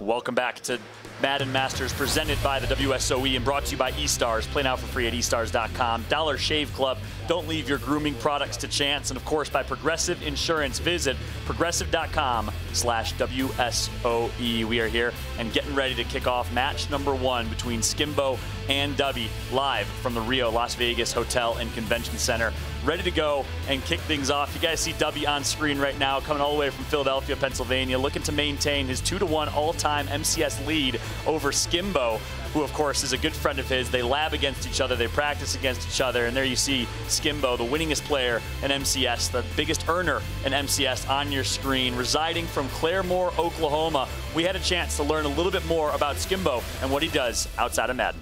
Welcome back to Madden Masters, presented by the WSOE and brought to you by eStars. Play now for free at eStars.com. Dollar Shave Club, don't leave your grooming products to chance. And of course, by Progressive Insurance. Visit progressive.com/WSOE. We are here and getting ready to kick off match number one between Skimbo and Dubby, live from the Rio Las Vegas Hotel and Convention Center. Ready to go and kick things off. You guys see Dubby on screen right now, coming all the way from Philadelphia, Pennsylvania, looking to maintain his 2-1 all-time MCS lead over Skimbo, who of course is a good friend of his. They lab against each other, they practice against each other, and there you see Skimbo, the winningest player in MCS, the biggest earner in MCS on your screen, residing from Claremore, Oklahoma. We had a chance to learn a little bit more about Skimbo and what he does outside of Madden.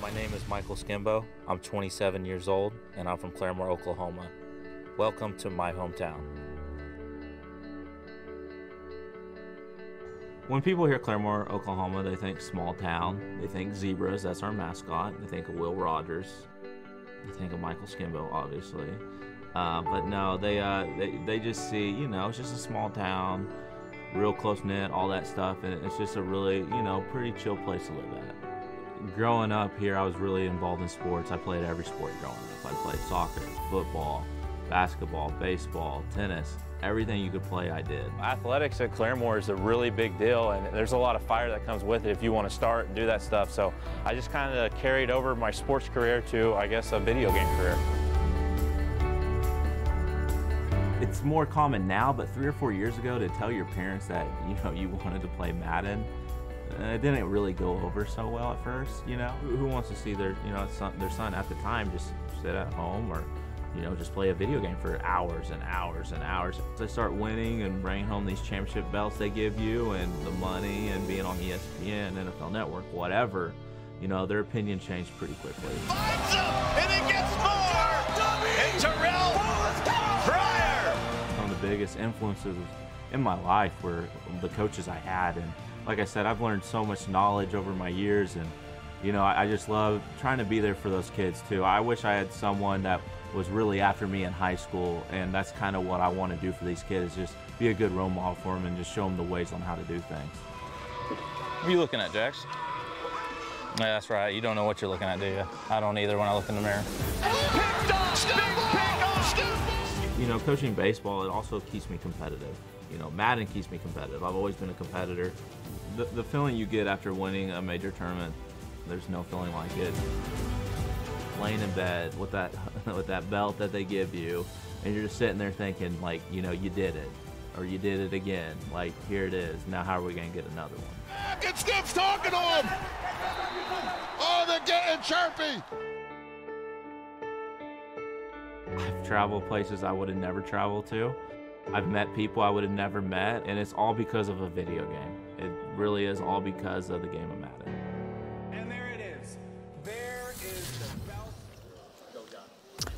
My name is Michael Skimbo. I'm 27 years old, and I'm from Claremore, Oklahoma. Welcome to my hometown. When people hear Claremore, Oklahoma, they think small town. They think zebras, that's our mascot. They think of Will Rogers. They think of Michael Skimbo, obviously. But no, they just see, you know, it's just a small town, real close-knit, all that stuff, and it's just a really, you know, pretty chill place to live at. Growing up here, I was really involved in sports. I played every sport growing up. I played soccer, football, basketball, baseball, tennis, everything you could play, I did. Athletics at Claremore is a really big deal, and there's a lot of fire that comes with it if you want to start and do that stuff. So I just kind of carried over my sports career to, I guess, a video game career. It's more common now, but 3 or 4 years ago, to tell your parents that, you know, you wanted to play Madden, it didn't really go over so well at first, you know. Who wants to see their, you know, their son at the time just sit at home or, you know, just play a video game for hours and hours and hours? They start winning and bringing home these championship belts they give you and the money and being on ESPN, NFL Network, whatever. You know, their opinion changed pretty quickly. Finds him, and it gets more! And Terrell Pryor! Some of the biggest influences in my life were the coaches I had, and like I said, I've learned so much knowledge over my years, and you know, I just love trying to be there for those kids too. I wish I had someone that was really after me in high school, and that's kind of what I want to do for these kids, just be a good role model for them and just show them the ways on how to do things. What are you looking at, Jax? Yeah, that's right. You don't know what you're looking at, do you? I don't either when I look in the mirror. You know, coaching baseball, it also keeps me competitive. You know, Madden keeps me competitive. I've always been a competitor. The feeling you get after winning a major tournament, there's no feeling like it. Laying in bed with that belt that they give you, and you're just sitting there thinking, like, you know, you did it, or you did it again. Like, here it is. Now, how are we gonna get another one? It skips talking to them. Oh, they're getting chirpy. I've traveled places I would have never traveled to. I've met people I would have never met, and it's all because of a video game. It really is all because of the game of Madden. And there it is. There is the belt. Go, John.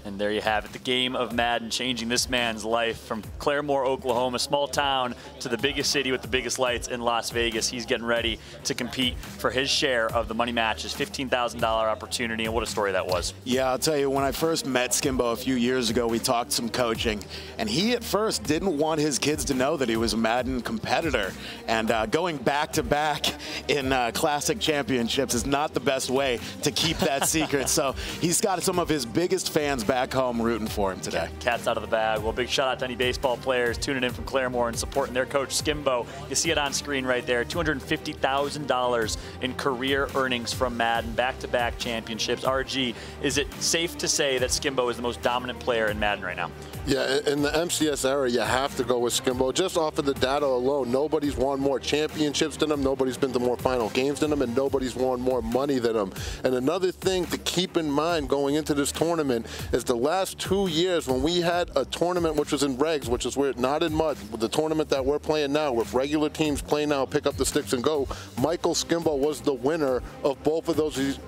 And there you have it, the game of Madden, changing this man's life from Claremore, Oklahoma, small town, to the biggest city with the biggest lights in Las Vegas. He's getting ready to compete for his share of the money matches, $15,000 opportunity, and what a story that was. Yeah, I'll tell you, when I first met Skimbo a few years ago, we talked some coaching, and he at first didn't want his kids to know that he was a Madden competitor, and going back-to-back in classic championships is not the best way to keep that secret, so he's got some of his biggest fans back home rooting for him today. Cat's out of the bag. Well, big shout out to any baseball players tuning in from Claremore and supporting their coach Skimbo. You see it on screen right there, $250,000 in career earnings from Madden, back-to-back championships. RG, is it safe to say that Skimbo is the most dominant player in Madden right now? Yeah, in the MCS era, you have to go with Skimbo. Just off of the data alone, nobody's won more championships than him, nobody's been to more final games than him, and nobody's won more money than him. And another thing to keep in mind going into this tournament is the last 2 years when we had a tournament which was in regs, which is weird, not in mud, the tournament that we're playing now, with regular teams play now, pick up the sticks and go, Michael Skimbo was the winner of both of those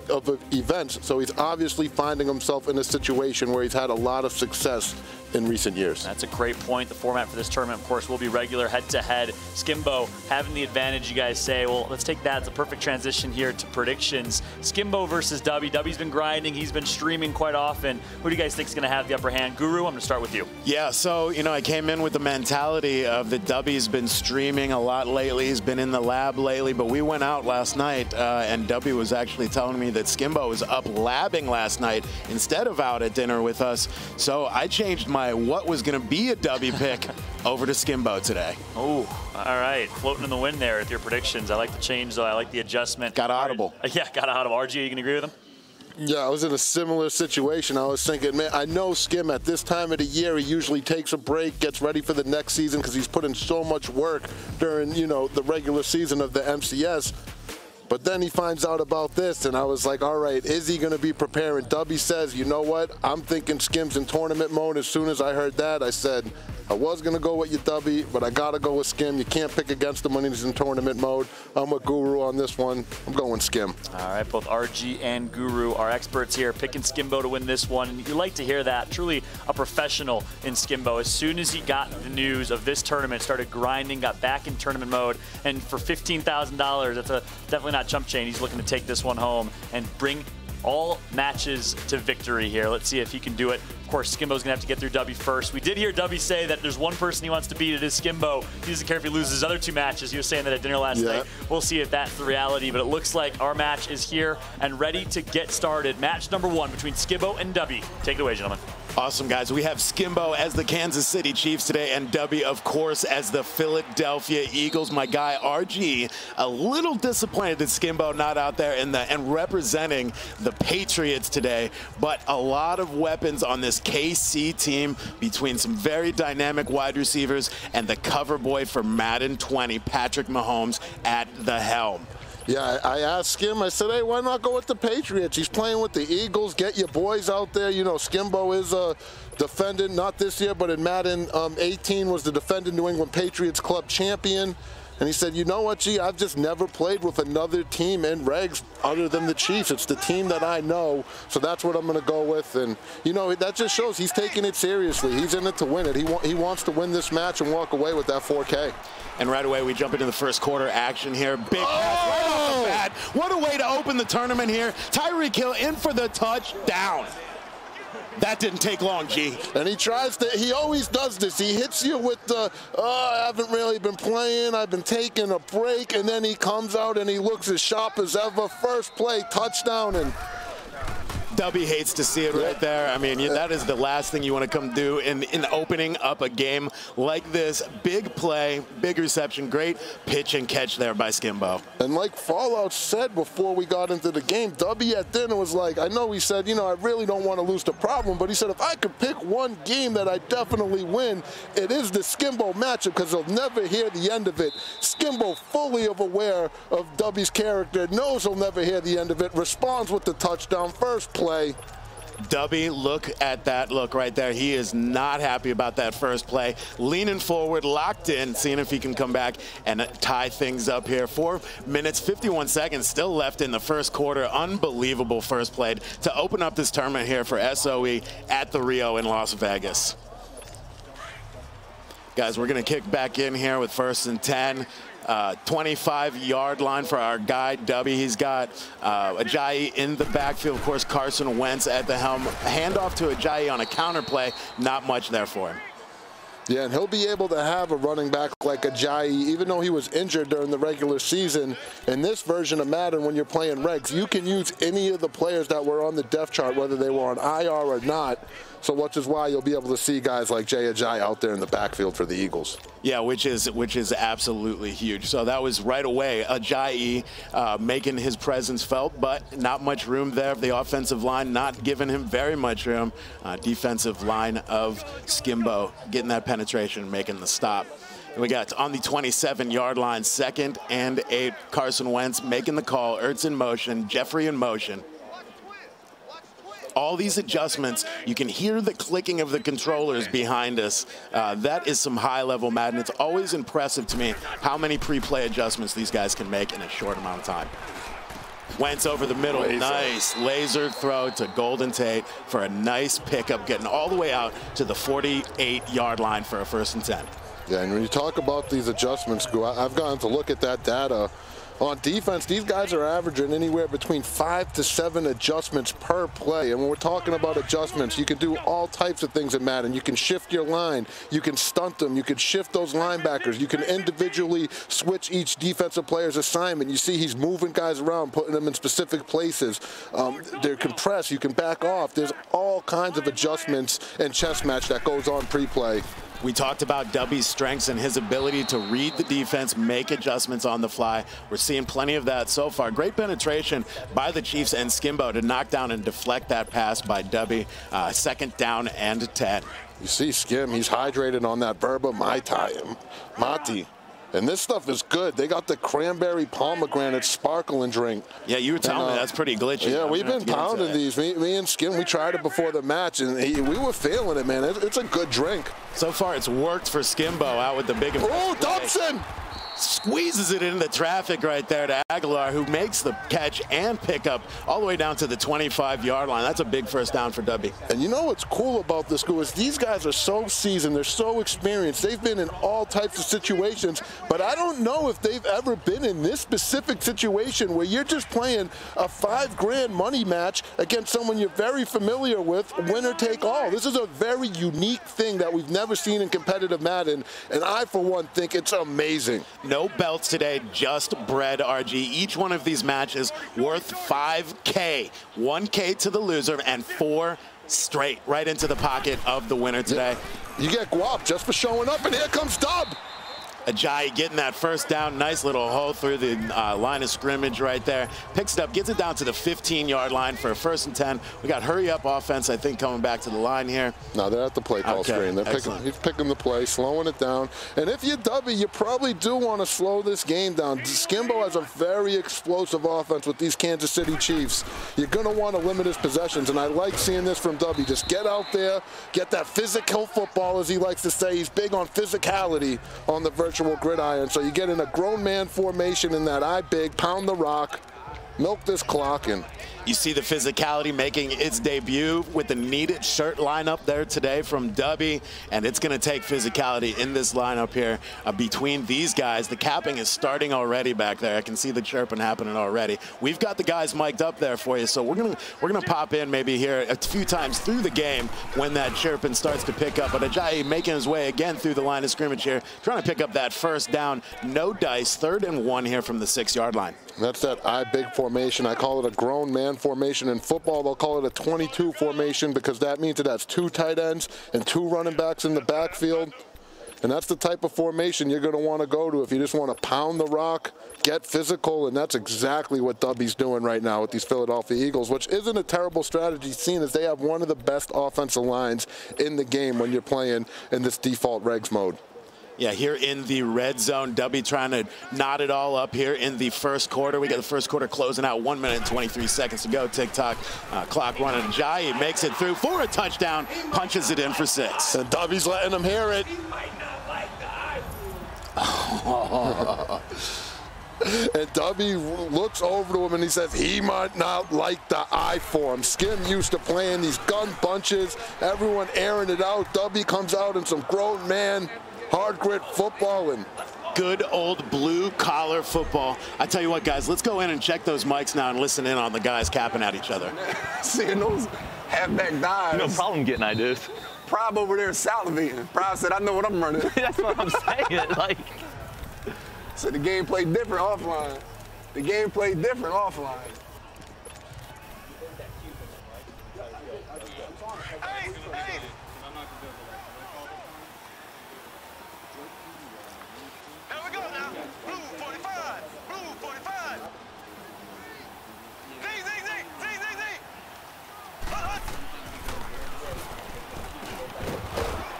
events. So he's obviously finding himself in a situation where he's had a lot of success in recent years. That's a great point. The format for this tournament, of course, will be regular head-to-head. Skimbo having the advantage, you guys say. Well, let's take that. It's a perfect transition here to predictions. Skimbo versus Dubby. Dubby's been grinding. He's been streaming quite often. Who do you guys think is going to have the upper hand? Guru, I'm going to start with you. Yeah, so, you know, I came in with the mentality of the Dubby's been streaming a lot lately. He's been in the lab lately, but we went out last night, and Dubby was actually telling me that Skimbo was up labbing last night instead of out at dinner with us. So I changed my what was going to be a Dubby pick over to Skimbo today. Oh, all right. Floating in the wind there with your predictions. I like the change, though. I like the adjustment. Got audible. Yeah, got audible. RG, you can agree with him? Yeah, I was in a similar situation. I was thinking, man, I know Skim at this time of the year, he usually takes a break, gets ready for the next season because he's put in so much work during, you know, the regular season of the MCS. But then he finds out about this, and I was like, all right, is he going to be preparing? Dubby says, you know what? I'm thinking Skim's in tournament mode. As soon as I heard that, I said, I was going to go with you, Dubby, but I got to go with Skim. You can't pick against him when he's in tournament mode. I'm a Guru on this one. I'm going Skim. All right, both RG and Guru are experts here, picking Skimbo to win this one. And you like to hear that. Truly a professional in Skimbo. As soon as he got the news of this tournament, started grinding, got back in tournament mode. And for $15,000, that's definitely not chump change. He's looking to take this one home and bring all matches to victory here. Let's see if he can do it. Of course, Skimbo's gonna have to get through Dubby first. We did hear Dubby say that there's one person he wants to beat. It is Skimbo. He doesn't care if he loses his other two matches. He was saying that at dinner last night. We'll see if that's the reality, but it looks like our match is here and ready to get started. Match number one between Skimbo and Dubby. Take it away, gentlemen. Awesome, guys. We have Skimbo as the Kansas City Chiefs today and Dubby, of course, as the Philadelphia Eagles. My guy, RG, a little disappointed that Skimbo not out there in the and representing the Patriots today, but a lot of weapons on this KC team between some very dynamic wide receivers and the cover boy for Madden 20, Patrick Mahomes, at the helm. Yeah, I asked Skim, I said, hey, why not go with the Patriots? He's playing with the Eagles. Get your boys out there. You know, Skimbo is a defendant, not this year, but in Madden 18 was the defendant New England Patriots club champion. And he said, you know what, gee, I've just never played with another team in regs other than the Chiefs. It's the team that I know, so that's what I'm going to go with. And, you know, that just shows he's taking it seriously. He's in it to win it. He wants to win this match and walk away with that 4K. And right away, we jump into the first quarter action here. Big pass right off the bat. What a way to open the tournament here. Tyreek Hill in for the touchdown. That didn't take long, G. And he tries to, he always does this. He hits you with the, oh, I haven't really been playing. I've been taking a break. And then he comes out and he looks as sharp as ever. First play, touchdown. And Dubby hates to see it right there. I mean, that is the last thing you want to come do in opening up a game like this. Big play, big reception, great pitch and catch there by Skimbo. And like Fallout said before we got into the game, Dubby at dinner was like, I know he said, you know, I really don't want to lose the problem, but he said, if I could pick one game that I definitely win, it is the Skimbo matchup because they'll never hear the end of it. Skimbo fully aware of Dubby's character, knows he'll never hear the end of it, responds with the touchdown first play. Dubby, look at that look right there. He is not happy about that first play. Leaning forward, locked in, seeing if he can come back and tie things up here. 4 minutes, 51 seconds still left in the first quarter. Unbelievable first play to open up this tournament here for SOE at the Rio in Las Vegas. Guys, we're going to kick back in here with first and 10. 25-yard line for our guy, Dubby. He's got Ajayi in the backfield. Of course, Carson Wentz at the helm. Handoff to Ajayi on a counter play. Not much there for him. Yeah, and he'll be able to have a running back like Ajayi, even though he was injured during the regular season. In this version of Madden, when you're playing regs, you can use any of the players that were on the depth chart, whether they were on IR or not. So which is why you'll be able to see guys like Jay Ajayi out there in the backfield for the Eagles. Yeah, which is absolutely huge. So that was right away Ajayi making his presence felt, but not much room there. The offensive line not giving him very much room. Defensive line of Skimbo getting that penetration, making the stop. And we got on the 27-yard line, second and 8. Carson Wentz making the call. Ertz in motion. Jeffrey in motion. All these adjustments, you can hear the clicking of the controllers behind us. That is some high-level Madden. It's always impressive to me how many pre-play adjustments these guys can make in a short amount of time. Wentz over the middle. Laser. Nice laser throw to Golden Tate for a nice pickup, getting all the way out to the 48-yard line for a 1st and 10. Yeah, and when you talk about these adjustments, I've gotten to look at that data. On defense, these guys are averaging anywhere between 5 to 7 adjustments per play. And when we're talking about adjustments, you can do all types of things in Madden. You can shift your line. You can stunt them. You can shift those linebackers. You can individually switch each defensive player's assignment. You see he's moving guys around, putting them in specific places. They're compressed. You can back off. There's all kinds of adjustments and chess match that goes on pre-play. We talked about Dubby's strengths and his ability to read the defense, make adjustments on the fly. We're seeing plenty of that so far. Great penetration by the Chiefs and Skimbo to knock down and deflect that pass by Dubby. 2nd down and 10. You see Skim, he's hydrated on that Yerba Mate. And this stuff is good. They got the cranberry pomegranate sparkling drink. Yeah, you were telling me that's pretty glitchy. Yeah, we've been pounding these. Me and Skim, we tried it before the match, and we were feeling it, man. It's a good drink. So far, it's worked for Skimbo out with the big. Oh, Dobson! Squeezes it into the traffic right there to Aguilar, who makes the catch and pick up all the way down to the 25-yard line. That's a big 1st down for Dubby. And you know what's cool about this school is these guys are so seasoned, they're so experienced, they've been in all types of situations, but I don't know if they've ever been in this specific situation where you're just playing a $5 grand money match against someone you're very familiar with, winner take all. This is a very unique thing that we've never seen in competitive Madden, and I, for one, think it's amazing. No belts today, just bread, RG. Each one of these matches worth 5K, 1K to the loser, and 4 straight right into the pocket of the winner today. You get guap just for showing up, and here comes Dub. Ajayi getting that 1st down. Nice little hole through the line of scrimmage right there. Picks it up, gets it down to the 15-yard line for a 1st and 10. We got hurry-up offense, I think, coming back to the line here. No, they're at the play call screen. They're picking the play, slowing it down. And if you're Dubby, you probably do want to slow this game down. Skimbo has a very explosive offense with these Kansas City Chiefs. You're going to want to limit his possessions, and I like seeing this from Dubby. Just get out there, get that physical football, as he likes to say. He's big on physicality on the verge. Gridiron, so you get in a grown man formation in that eye big, pound the rock, milk this clock, and you see the physicality making its debut with the needed shirt lineup there today from Dubby, and it's going to take physicality in this lineup here between these guys. The capping is starting already back there. I can see the chirping happening already. We've got the guys mic'd up there for you, so we're gonna pop in maybe here a few times through the game when that chirping starts to pick up. But Ajayi making his way again through the line of scrimmage here, trying to pick up that 1st down. No dice, 3rd and 1 here from the 6-yard line. That's that eye big formation. I call it a grown man formation. In football, they'll call it a 22 formation because that means it has 2 tight ends and 2 running backs in the backfield. And that's the type of formation you're going to want to go to if you just want to pound the rock, get physical, and that's exactly what Dubby's doing right now with these Philadelphia Eagles, which isn't a terrible strategy, seeing as they have one of the best offensive lines in the game when you're playing in this default regs mode. Yeah, here in the red zone, Dubby trying to knot it all up here in the 1st quarter. We got the 1st quarter closing out, 1 minute and 23 seconds to go. Tick-tock clock running. Ajayi makes it through for a touchdown, punches it in for 6. And Dubby's letting him hear it. He might not like that. Oh. And Dubby looks over to him and he says, he might not like the eye form. Skim used to playing these gun bunches, everyone airing it out. Dubby comes out in some grown man, hard grit football and good old blue collar football. I tell you what, guys, let's go in and check those mics now and listen in on the guys capping at each other. Seeing those halfback dives. No problem getting ideas. Prob over there salivating. Prob said, I know what I'm running. That's what I'm saying. Like, so the game played different offline. The game played different offline. Hey.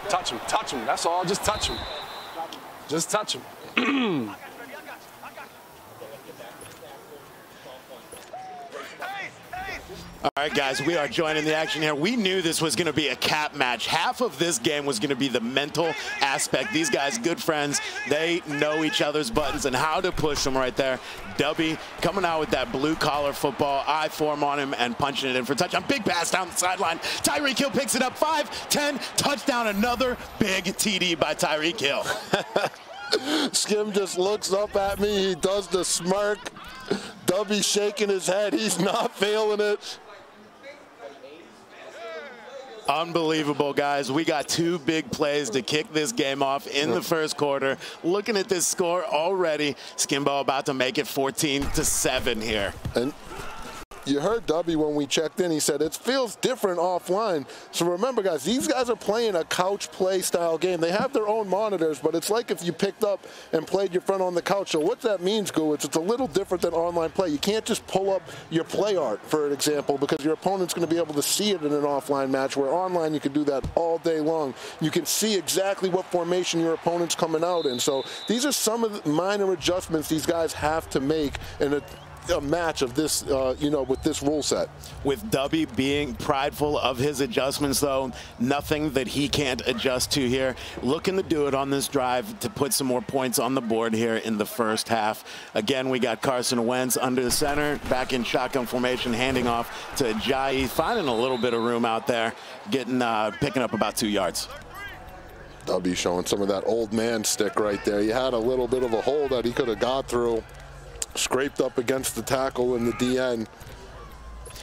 Touch him, touch him. That's all. Just touch him. Just touch him. All right, guys, we are joining the action here. We knew this was going to be a cap match. Half of this game was going to be the mental aspect. These guys, good friends, they know each other's buttons and how to push them right there. Dubby coming out with that blue-collar football, eye form on him and punching it in for touchdown. Big pass down the sideline. Tyreek Hill picks it up. 5-10, touchdown, another big TD by Tyreek Hill. Skim just looks up at me. He does the smirk. Dubby shaking his head. He's not feeling it. Unbelievable, guys. We got two big plays to kick this game off in the first quarter. Looking at this score already, Skimbo about to make it 14-7 here. And you heard Dubby when we checked in. He said it feels different offline. So remember, guys, these guys are playing a couch play style game. They have their own monitors, but it's like if you picked up and played your friend on the couch. So what that means, Goo, it's a little different than online play. You can't just pull up your play art, for an example, because your opponent's going to be able to see it in an offline match, where online you can do that all day long. You can see exactly what formation your opponent's coming out in. So these are some of the minor adjustments these guys have to make in a match of this, you know, with this rule set. With Dubby being prideful of his adjustments, though, nothing that he can't adjust to here. Looking to do it on this drive to put some more points on the board here in the first half. Again, we got Carson Wentz under the center, back in shotgun formation, handing off to Ajayi, finding a little bit of room out there, getting picking up about 2 yards. Dubby showing some of that old man stick right there. He had a little bit of a hole that he could have got through. Scraped up against the tackle in the DN.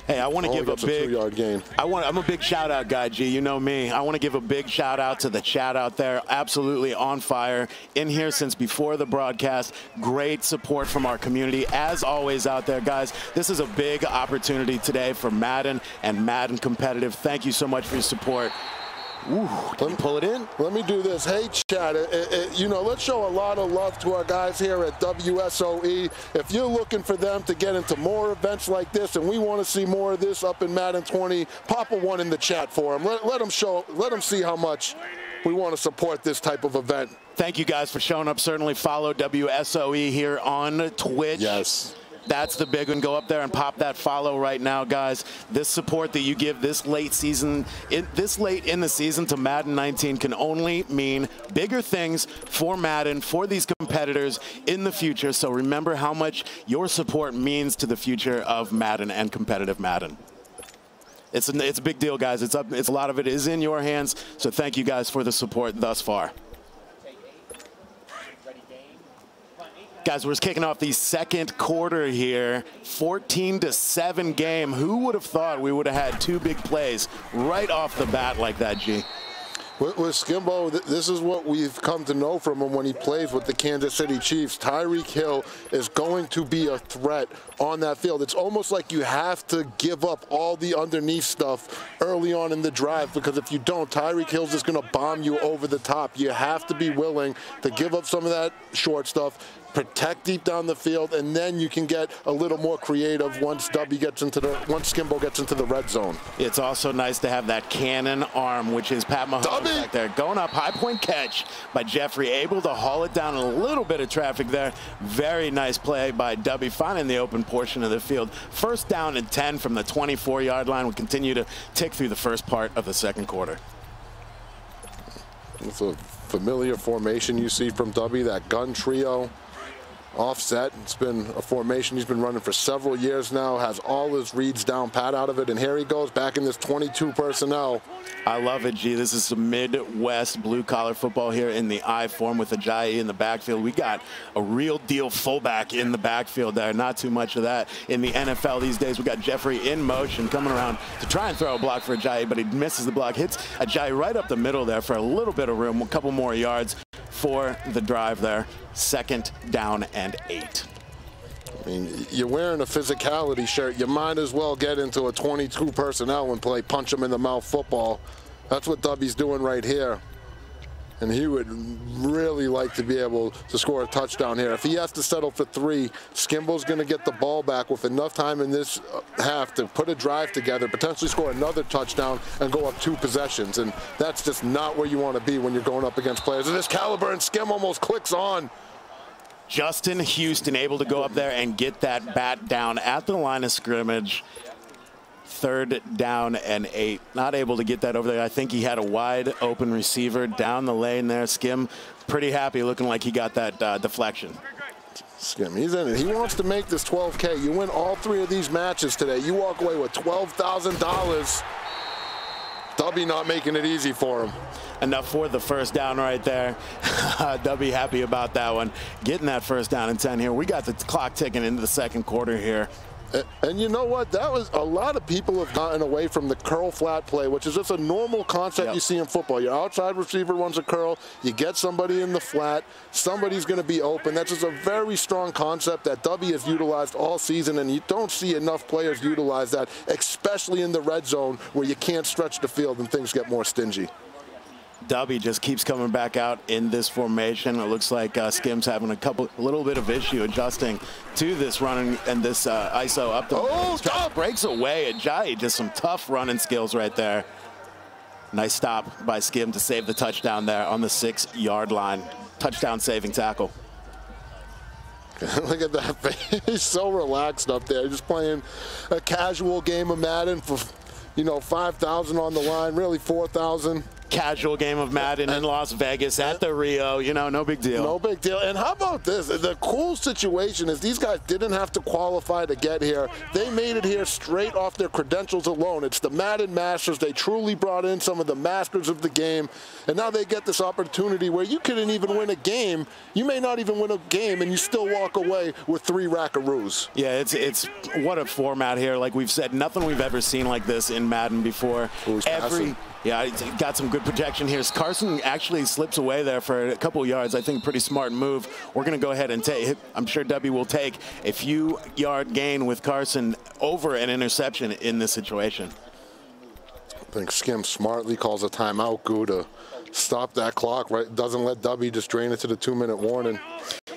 Hey, I want to give a big yard gain. I'm a big shout out guy, G. You know me. I want to give a big shout out to the chat out there. Absolutely on fire in here since before the broadcast. Great support from our community as always out there, guys. This is a big opportunity today for Madden and Madden competitive. Thank you so much for your support. Ooh, let me pull it in. Let me do this. Hey, chat, you know, let's show a lot of love to our guys here at WSOE. If you're looking for them to get into more events like this, and we want to see more of this up in Madden 20, pop a one in the chat for them. Let them see how much we want to support this type of event. Thank you guys for showing up. Certainly follow WSOE here on Twitch. Yes. That's the big one. Go up there and pop that follow right now, guys. This support that you give this late in the season to Madden 19 can only mean bigger things for Madden, for these competitors in the future. So remember how much your support means to the future of Madden and competitive Madden. It's a big deal, guys. It's a lot of it is in your hands. So thank you guys for the support thus far. Guys, we're just kicking off the second quarter here, 14-7 game. Who would have thought we would have had two big plays right off the bat like that, G? With Skimbo, this is what we've come to know from him when he plays with the Kansas City Chiefs. Tyreek Hill is going to be a threat on that field. It's almost like you have to give up all the underneath stuff early on in the drive, because if you don't, Tyreek Hill's just going to bomb you over the top. You have to be willing to give up some of that short stuff, protect deep down the field, and then you can get a little more creative once Skimbo gets into the red zone. It's also nice to have that cannon arm, which is Pat Mahomes back there. Going up, high point catch by Jeffrey, able to haul it down a little bit of traffic there. Very nice play by Dubby, finding the open portion of the field. First down and 10 from the 24-yard line. We continue to tick through the first part of the second quarter. It's a familiar formation you see from Dubby, that gun trio. Offset. It's been a formation he's been running for several years now, has all his reads down pat out of it, and here he goes back in this 22 personnel. I love it, G. This is some Midwest blue-collar football here in the I form with Ajayi in the backfield. We got a real deal fullback in the backfield there. Not too much of that in the NFL these days. We got Jeffrey in motion coming around to try and throw a block for Ajayi, but he misses the block. Hits Ajayi right up the middle there for a little bit of room, a couple more yards for the drive there. Second down and 8. I mean, you're wearing a physicality shirt. You might as well get into a 22 personnel and play punch them in the mouth football. That's what Dubby's doing right here. And he would really like to be able to score a touchdown here. If he has to settle for 3, Skimbo's going to get the ball back with enough time in this half to put a drive together, potentially score another touchdown, and go up 2 possessions. And that's just not where you want to be when you're going up against players of this caliber, and Skim almost clicks on. Justin Houston able to go up there and get that bat down at the line of scrimmage. Third down and 8. Not able to get that over there. I think he had a wide open receiver down the lane there. Skim pretty happy, looking like he got that deflection. Skim, he's in it. He wants to make this 12K. You win all three of these matches today, you walk away with $12,000. Dubby not making it easy for him. Enough for the first down right there. Dubby happy about that one. Getting that first down and 10 here. We got the clock ticking into the second quarter here. And you know what? That was a lot of people have gotten away from the curl flat play, which is just a normal concept you see in football. Your outside receiver runs a curl. You get somebody in the flat. Somebody's going to be open. That's just a very strong concept that Dubby has utilized all season, and you don't see enough players utilize that, especially in the red zone where you can't stretch the field and things get more stingy. Dubby just keeps coming back out in this formation. It looks like Skim's having a little bit of issue adjusting to this running and this ISO up the stop. Breaks away. Ajayi just some tough running skills right there. Nice stop by Skim to save the touchdown there on the 6-yard line. Touchdown saving tackle. Look at that face. He's so relaxed up there. Just playing a casual game of Madden for, you know, 5,000 on the line, really 4,000. Casual game of Madden in Las Vegas at the Rio, you know, no big deal. No big deal. And how about this? The cool situation is these guys didn't have to qualify to get here. They made it here straight off their credentials alone. It's the Madden Masters. They truly brought in some of the masters of the game. And now they get this opportunity where you couldn't even win a game. You may not even win a game, and you still walk away with 3 rackaroos. Yeah, it's what a format here. Like we've said, nothing we've ever seen like this in Madden before. Yeah, he got some good protection here. Carson actually slips away there for a couple yards. I think pretty smart move. We're going to go ahead and take, I'm sure Dubby will take a few-yard gain with Carson over an interception in this situation. I think Skim smartly calls a timeout, Goo, to stop that clock, right? Doesn't let Dubby just drain it to the 2-minute warning.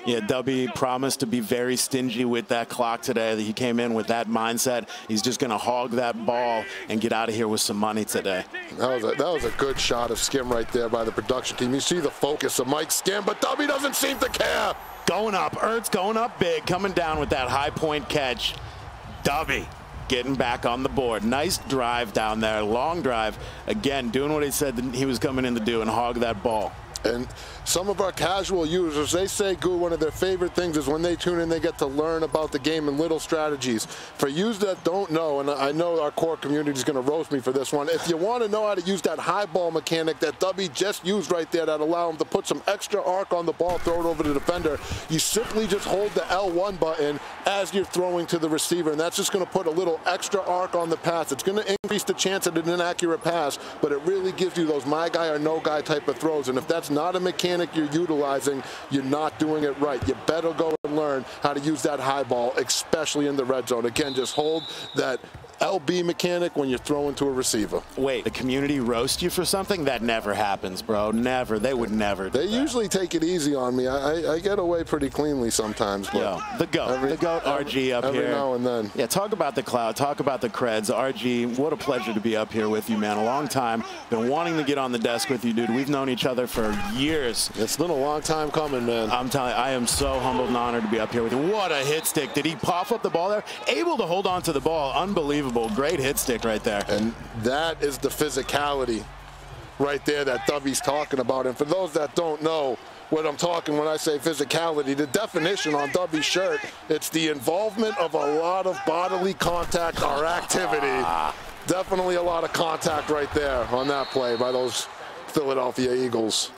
Yeah, Dubby promised to be very stingy with that clock today. He came in with that mindset. He's just going to hog that ball and get out of here with some money today. That was a good shot of Skim right there by the production team. You see the focus of Mike Skim, but Dubby doesn't seem to care. Going up. Ertz going up big, coming down with that high point catch. Dubby getting back on the board. Nice drive down there. Long drive. Again, doing what he said he was coming in to do and hog that ball. And some of our casual users, they say, Goo, one of their favorite things is when they tune in, they get to learn about the game and little strategies. For yous that don't know, and I know our core community is going to roast me for this one, if you want to know how to use that high ball mechanic that Dubby just used right there that allowed him to put some extra arc on the ball, throw it over the defender, you simply just hold the L1 button as you're throwing to the receiver, and that's just going to put a little extra arc on the pass. It's going to increase the chance at an inaccurate pass, but it really gives you those my guy or no guy type of throws, and if that's not a mechanic you're utilizing, you're not doing it right. You better go and learn how to use that high ball, especially in the red zone. Again, just hold that LB mechanic when you're throwing to a receiver. Wait, the community roast you for something? That never happens, bro. Never. They would never do that. They usually take it easy on me. I get away pretty cleanly sometimes. But yo, the GOAT. The GOAT RG up here. Every now and then. Yeah, talk about the cloud. Talk about the creds. RG, what a pleasure to be up here with you, man. A long time. Been wanting to get on the desk with you, dude. We've known each other for years. It's been a long time coming, man. I'm telling you, I am so humbled and honored to be up here with you. What a hit stick. Did he pop up the ball there? Able to hold on to the ball. Unbelievable. Great hit stick right there. And that is the physicality right there that Dubby's talking about. And for those that don't know what I'm talking when I say physicality, the definition on Dubby's shirt, it's the involvement of a lot of bodily contact or activity. Definitely a lot of contact right there on that play by those Philadelphia Eagles.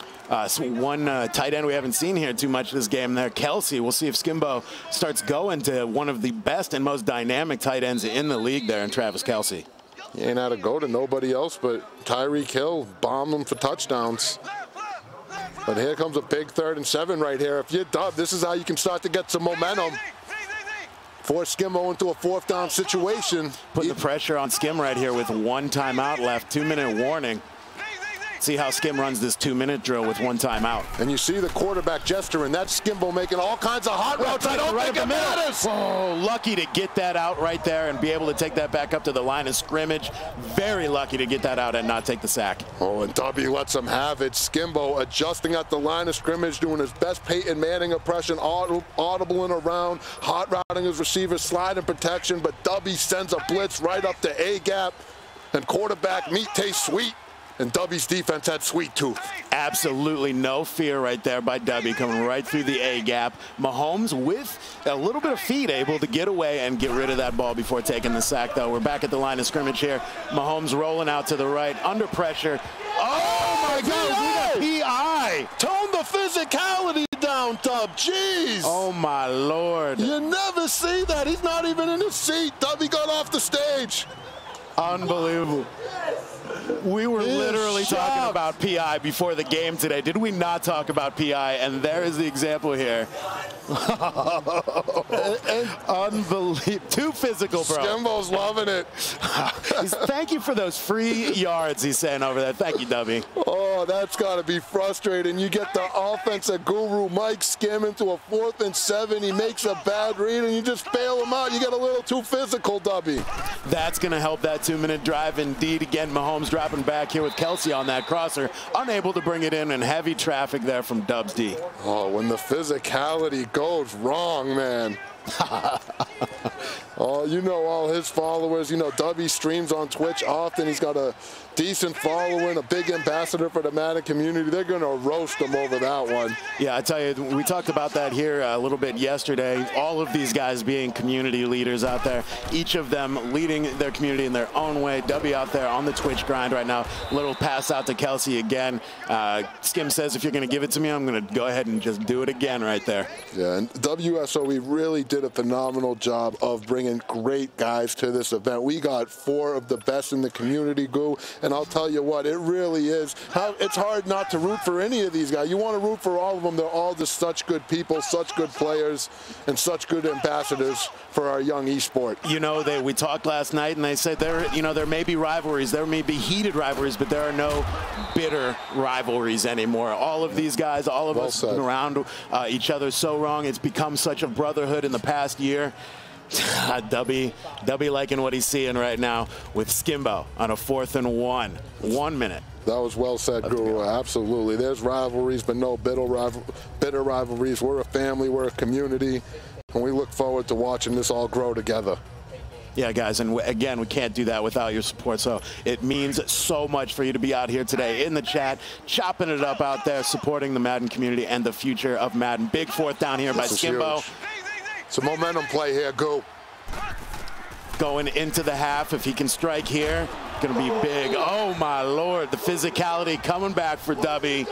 So one tight end we haven't seen here too much this game there, Kelce. We'll see if Skimbo starts going to one of the best and most dynamic tight ends in the league there in Travis Kelce. He ain't had to go to nobody else, but Tyreek Hill bombed him for touchdowns. But here comes a big 3rd and 7 right here. If you're Dub, this is how you can start to get some momentum. Force Skimbo into a 4th down situation. Put the pressure on Skim right here with one timeout left, 2-minute warning. See how Skim runs this 2-minute drill with one timeout. And you see the quarterback gesture, and that's Skimbo making all kinds of hot routes. I don't think it matters. Oh, lucky to get that out right there and be able to take that back up to the line of scrimmage. Very lucky to get that out and not take the sack. Oh, and Dubby lets him have it. Skimbo adjusting at the line of scrimmage, doing his best Peyton Manning impression, audible and around, hot routing his receiver, slide and protection, but Dubby sends a blitz right up to A-gap, and quarterback meat tastes sweet, and Dubby's defense had sweet tooth. Absolutely no fear right there by Dubby, coming right through the A-gap. Mahomes with a little bit of feet able to get away and get rid of that ball before taking the sack, though. We're back at the line of scrimmage here. Mahomes rolling out to the right, under pressure. Oh my God, we got PI. Tone the physicality down, Dub. Jeez. Oh my Lord. You never see that. He's not even in his seat. Dubby got off the stage. Unbelievable. We were literally talking about PI before the game today. Did we not talk about PI? And there is the example here. Unbelievable. Too physical, bro. Skimbo's loving it. Thank you for those free yards, he's saying over there. Thank you, Dubby. Oh, that's got to be frustrating. You get the offensive guru, Mike Skim, into a 4th and 7. He makes a bad read, and you just bail him out. You get a little too physical, Dubby. That's going to help that 2-minute drive indeed. Again, Mahomes dropping back here with Kelce on that crosser, unable to bring it in, and heavy traffic there from Dubs D. Oh, when the physicality goes wrong, man. Oh, you know all his followers. You know, Dubby streams on Twitch often. He's got a decent following, a big ambassador for the Madden community. They're going to roast him over that one. Yeah, I tell you, we talked about that here a little bit yesterday. All of these guys being community leaders out there, each of them leading their community in their own way. Dubby out there on the Twitch grind right now. Little pass out to Kelce again. Skim says, if you're going to give it to me, I'm going to go ahead and just do it again right there. Yeah, and WSOE really did a phenomenal job of bringing great guys to this event. We got 4 of the best in the community, Goo. And I'll tell you what, it really is. It's hard not to root for any of these guys. You want to root for all of them. They're all just such good people, such good players, and such good ambassadors for our young esport. You know, we talked last night, and they said there may be rivalries, there may be heated rivalries, but there are no bitter rivalries anymore. All of these guys, all of us around each other so wrong. It's become such a brotherhood in the past year. Dubby liking what he's seeing right now with Skimbo on a 4th and 1. 1 minute. That was well said, Guru. Absolutely. There's rivalries, but no bitter rivalries. We're a family. We're a community. And we look forward to watching this all grow together. Yeah, guys, and again, we can't do that without your support, so it means so much for you to be out here today in the chat, chopping it up out there, supporting the Madden community and the future of Madden. Big 4th down here by Skimbo. It's a momentum play here, Goo. Going into the half, if he can strike here, gonna be big. Oh my Lord, the physicality coming back for Dubby.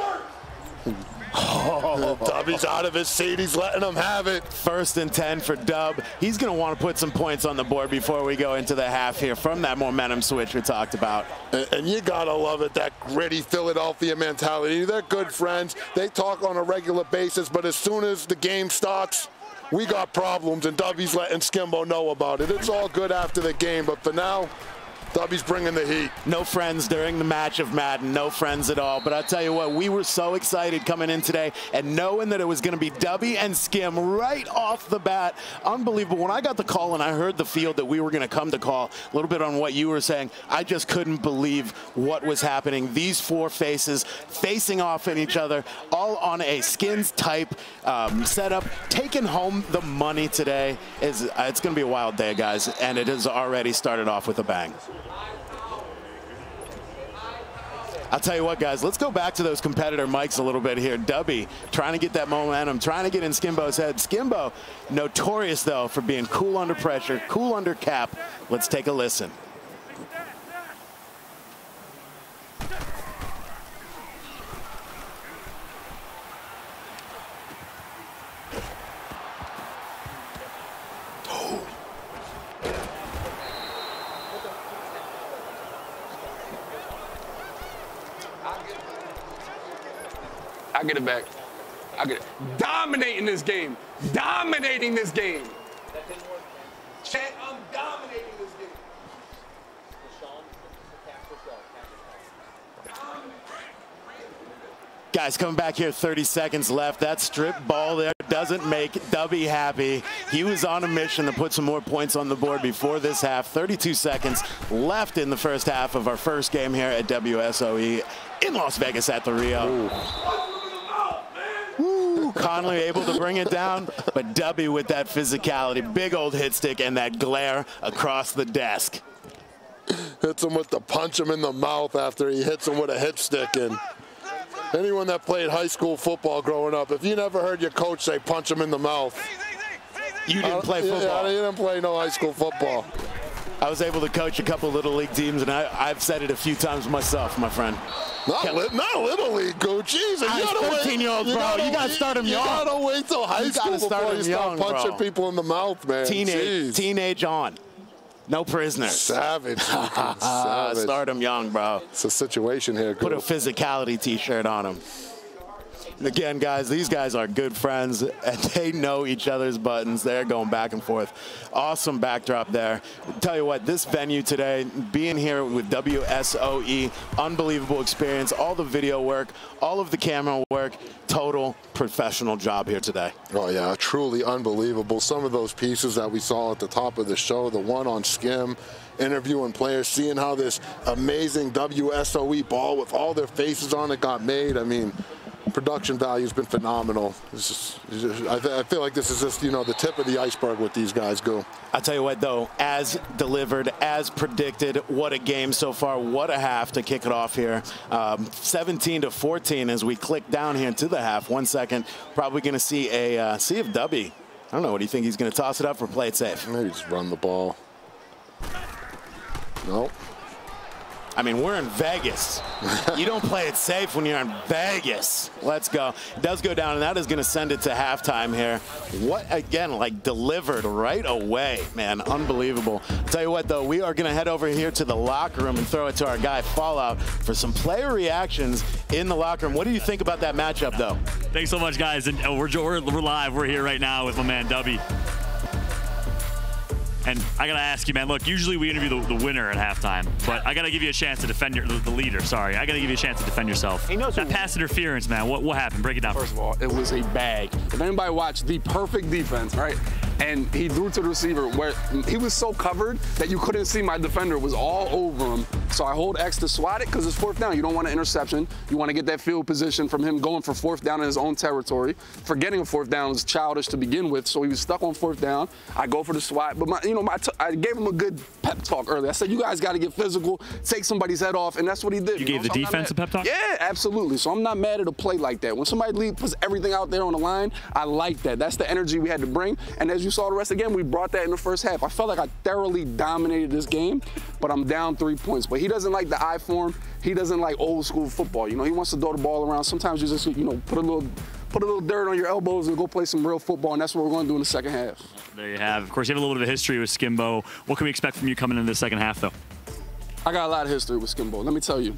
Oh, Dubby's out of his seat. He's letting him have it. 1st and 10 for Dub. He's going to want to put some points on the board before we go into the half here from that momentum switch we talked about. And you got to love it, that gritty Philadelphia mentality. They're good friends. They talk on a regular basis, but as soon as the game starts, we got problems, and Dubby's letting Skimbo know about it. It's all good after the game, but for now, Dubby's bringing the heat. No friends during the match of Madden, no friends at all. But I'll tell you what, we were so excited coming in today and knowing that it was going to be Dubby and Skim right off the bat. Unbelievable. When I got the call and I heard the field that we were going to come to call, a little bit on what you were saying, I just couldn't believe what was happening. These 4 faces facing off in each other, all on a Skins type setup, taking home the money today. It's going to be a wild day, guys, and it has already started off with a bang. I'll tell you what, guys, let's go back to those competitor mics a little bit here. Dubby trying to get that momentum, trying to get in Skimbo's head. Skimbo, notorious, though, for being cool under pressure, cool under cap. Let's take a listen. I'll get it back. I'll get it. Dominating this game. Dominating this game. That didn't work. Chat, I'm dominating this game. Deshaun, Guys, coming back here, 30 seconds left. That strip ball there doesn't make Dubby happy. He was on a mission to put some more points on the board before this half. 32 seconds left in the first half of our first game here at WSOE in Las Vegas at the Rio. Ooh, Conley able to bring it down, but Dubby with that physicality, big old hit stick, and that glare across the desk. Hits him with the punch him in the mouth after he hits him with a hit stick. And anyone that played high school football growing up, if you never heard your coach say punch him in the mouth, you didn't play football. Yeah, you didn't play no high school football. I was able to coach a couple little league teams, and I've said it a few times myself, my friend. Not little league, Gucci. You got 13-year-old, bro. You got to start him young. You got to wait till high school before you start punching people in the mouth, man. Teenage on. No prisoners. Savage. Savage. Start him young, bro. It's a situation here. Put a physicality T-shirt on him. And again, guys, these guys are good friends, and they know each other's buttons. They're going back and forth. Awesome backdrop there. Tell you what, this venue today, being here with WSOE, unbelievable experience. All the video work, all of the camera work, total professional job here today. Oh, yeah, truly unbelievable. Some of those pieces that we saw at the top of the show, the one on Skim, interviewing players, seeing how this amazing WSOE ball with all their faces on it got made. I mean, production value has been phenomenal. I feel like this is just, you know, the tip of the iceberg what these guys do. I'll tell you what, though, as delivered, as predicted, what a game so far. What a half to kick it off here. 17-14 as we click down here to the half. 1 second. Probably going to see a see if Dubby, I don't know, what do you think? He's going to toss it up or play it safe? Maybe just run the ball. Nope. I mean, we're in Vegas. You don't play it safe when you're in Vegas. Let's go. It does go down, and that is going to send it to halftime here. What, again, like delivered right away, man. Unbelievable. I'll tell you what, though, we are going to head over here to the locker room and throw it to our guy, Fallout, for some player reactions in the locker room. What do you think about that matchup, though? Thanks so much, guys. And we're live. We're here right now with my man, Dubby. And I got to ask you, man, look, usually we interview the winner at halftime, but I got to give you a chance to defend the leader. Sorry, I got to give you a chance to defend yourself. He knows that pass interference, man, what happened? Break it down. First of all, it was a bag. If anybody watched the perfect defense, right? And he threw to the receiver where he was so covered that you couldn't see my defender. It was all over him. So I hold X to swat it because it's fourth down. You don't want an interception. You want to get that field position from him going for fourth down in his own territory. Forgetting a fourth down is childish to begin with, so he was stuck on fourth down. I go for the swat, but I gave him a good pep talk earlier. I said, you guys got to get physical, take somebody's head off, and that's what he did. You gave the defense a pep talk? Yeah, absolutely. So I'm not mad at a play like that. When somebody puts everything out there on the line, I like that. That's the energy we had to bring, and as you saw the rest of the game, we brought that in the first half. I felt like I thoroughly dominated this game, but I'm down 3 points. But he doesn't like the I form. He doesn't like old school football. You know, he wants to throw the ball around. Sometimes you just, you know, put a little dirt on your elbows and go play some real football, and that's what we're going to do in the second half. There you have. Of course, you have a little bit of history with Skimbo. What can we expect from you coming into the second half, though? I got a lot of history with Skimbo. Let me tell you,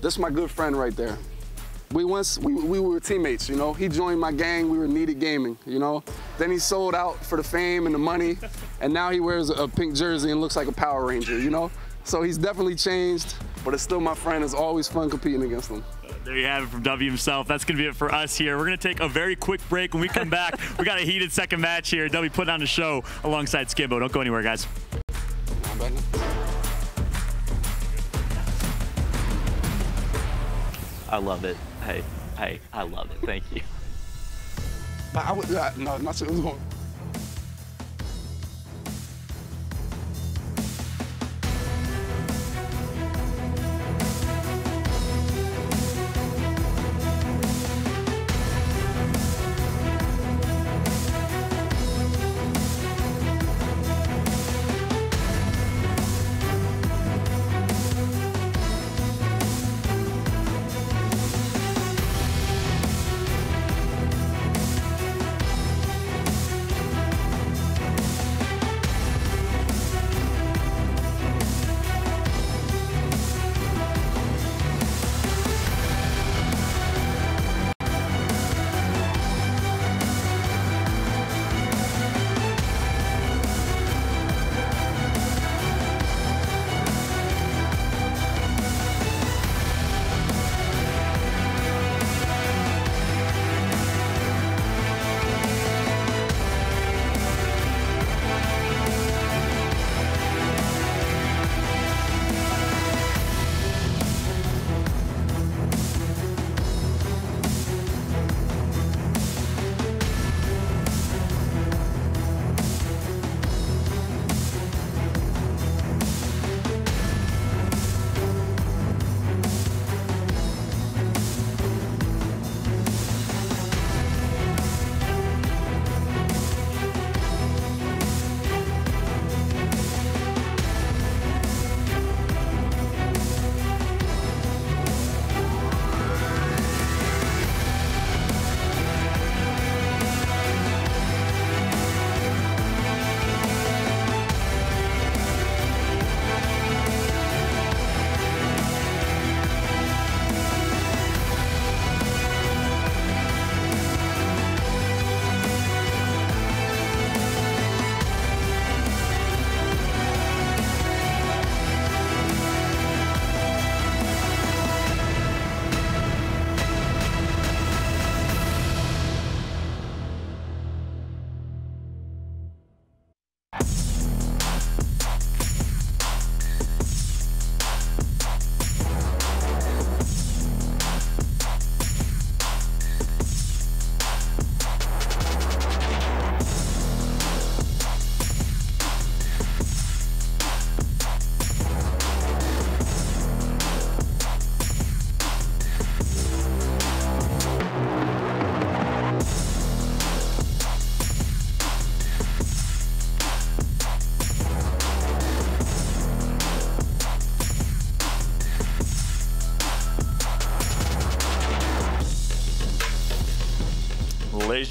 this is my good friend right there. We were teammates, you know. He joined my gang. We were Needed Gaming, you know. Then he sold out for the fame and the money, and now he wears a pink jersey and looks like a Power Ranger, you know. So he's definitely changed, but it's still my friend. It's always fun competing against him. There you have it from W himself. That's going to be it for us here. We're going to take a very quick break. When we come back, we got a heated second match here. W putting on the show alongside Skimbo. Don't go anywhere, guys. I love it. Hey, I love it. Thank you. No, not so long.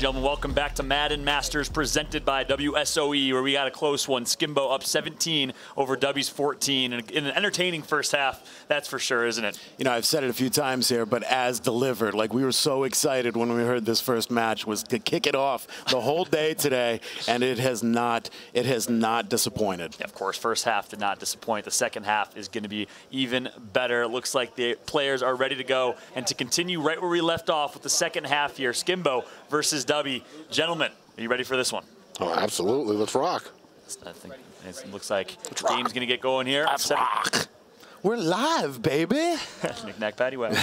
gentlemen, welcome back to Madden Masters presented by WSOE, where we got a close one. Skimbo up 17 over Dubby's 14 in an entertaining first half, that's for sure, isn't it? You know, I've said it a few times here, but as delivered, like we were so excited when we heard this first match was to kick it off the whole day today, and it has not disappointed. Yeah, of course, first half did not disappoint. The second half is going to be even better. It looks like the players are ready to go and to continue right where we left off with the second half here. Skimbo versus Dubby. Gentlemen, are you ready for this one? Oh, absolutely. Let's rock. I think it looks like the game's going to get going here. Let's rock. We're live, baby. Knick-knack, paddywhack.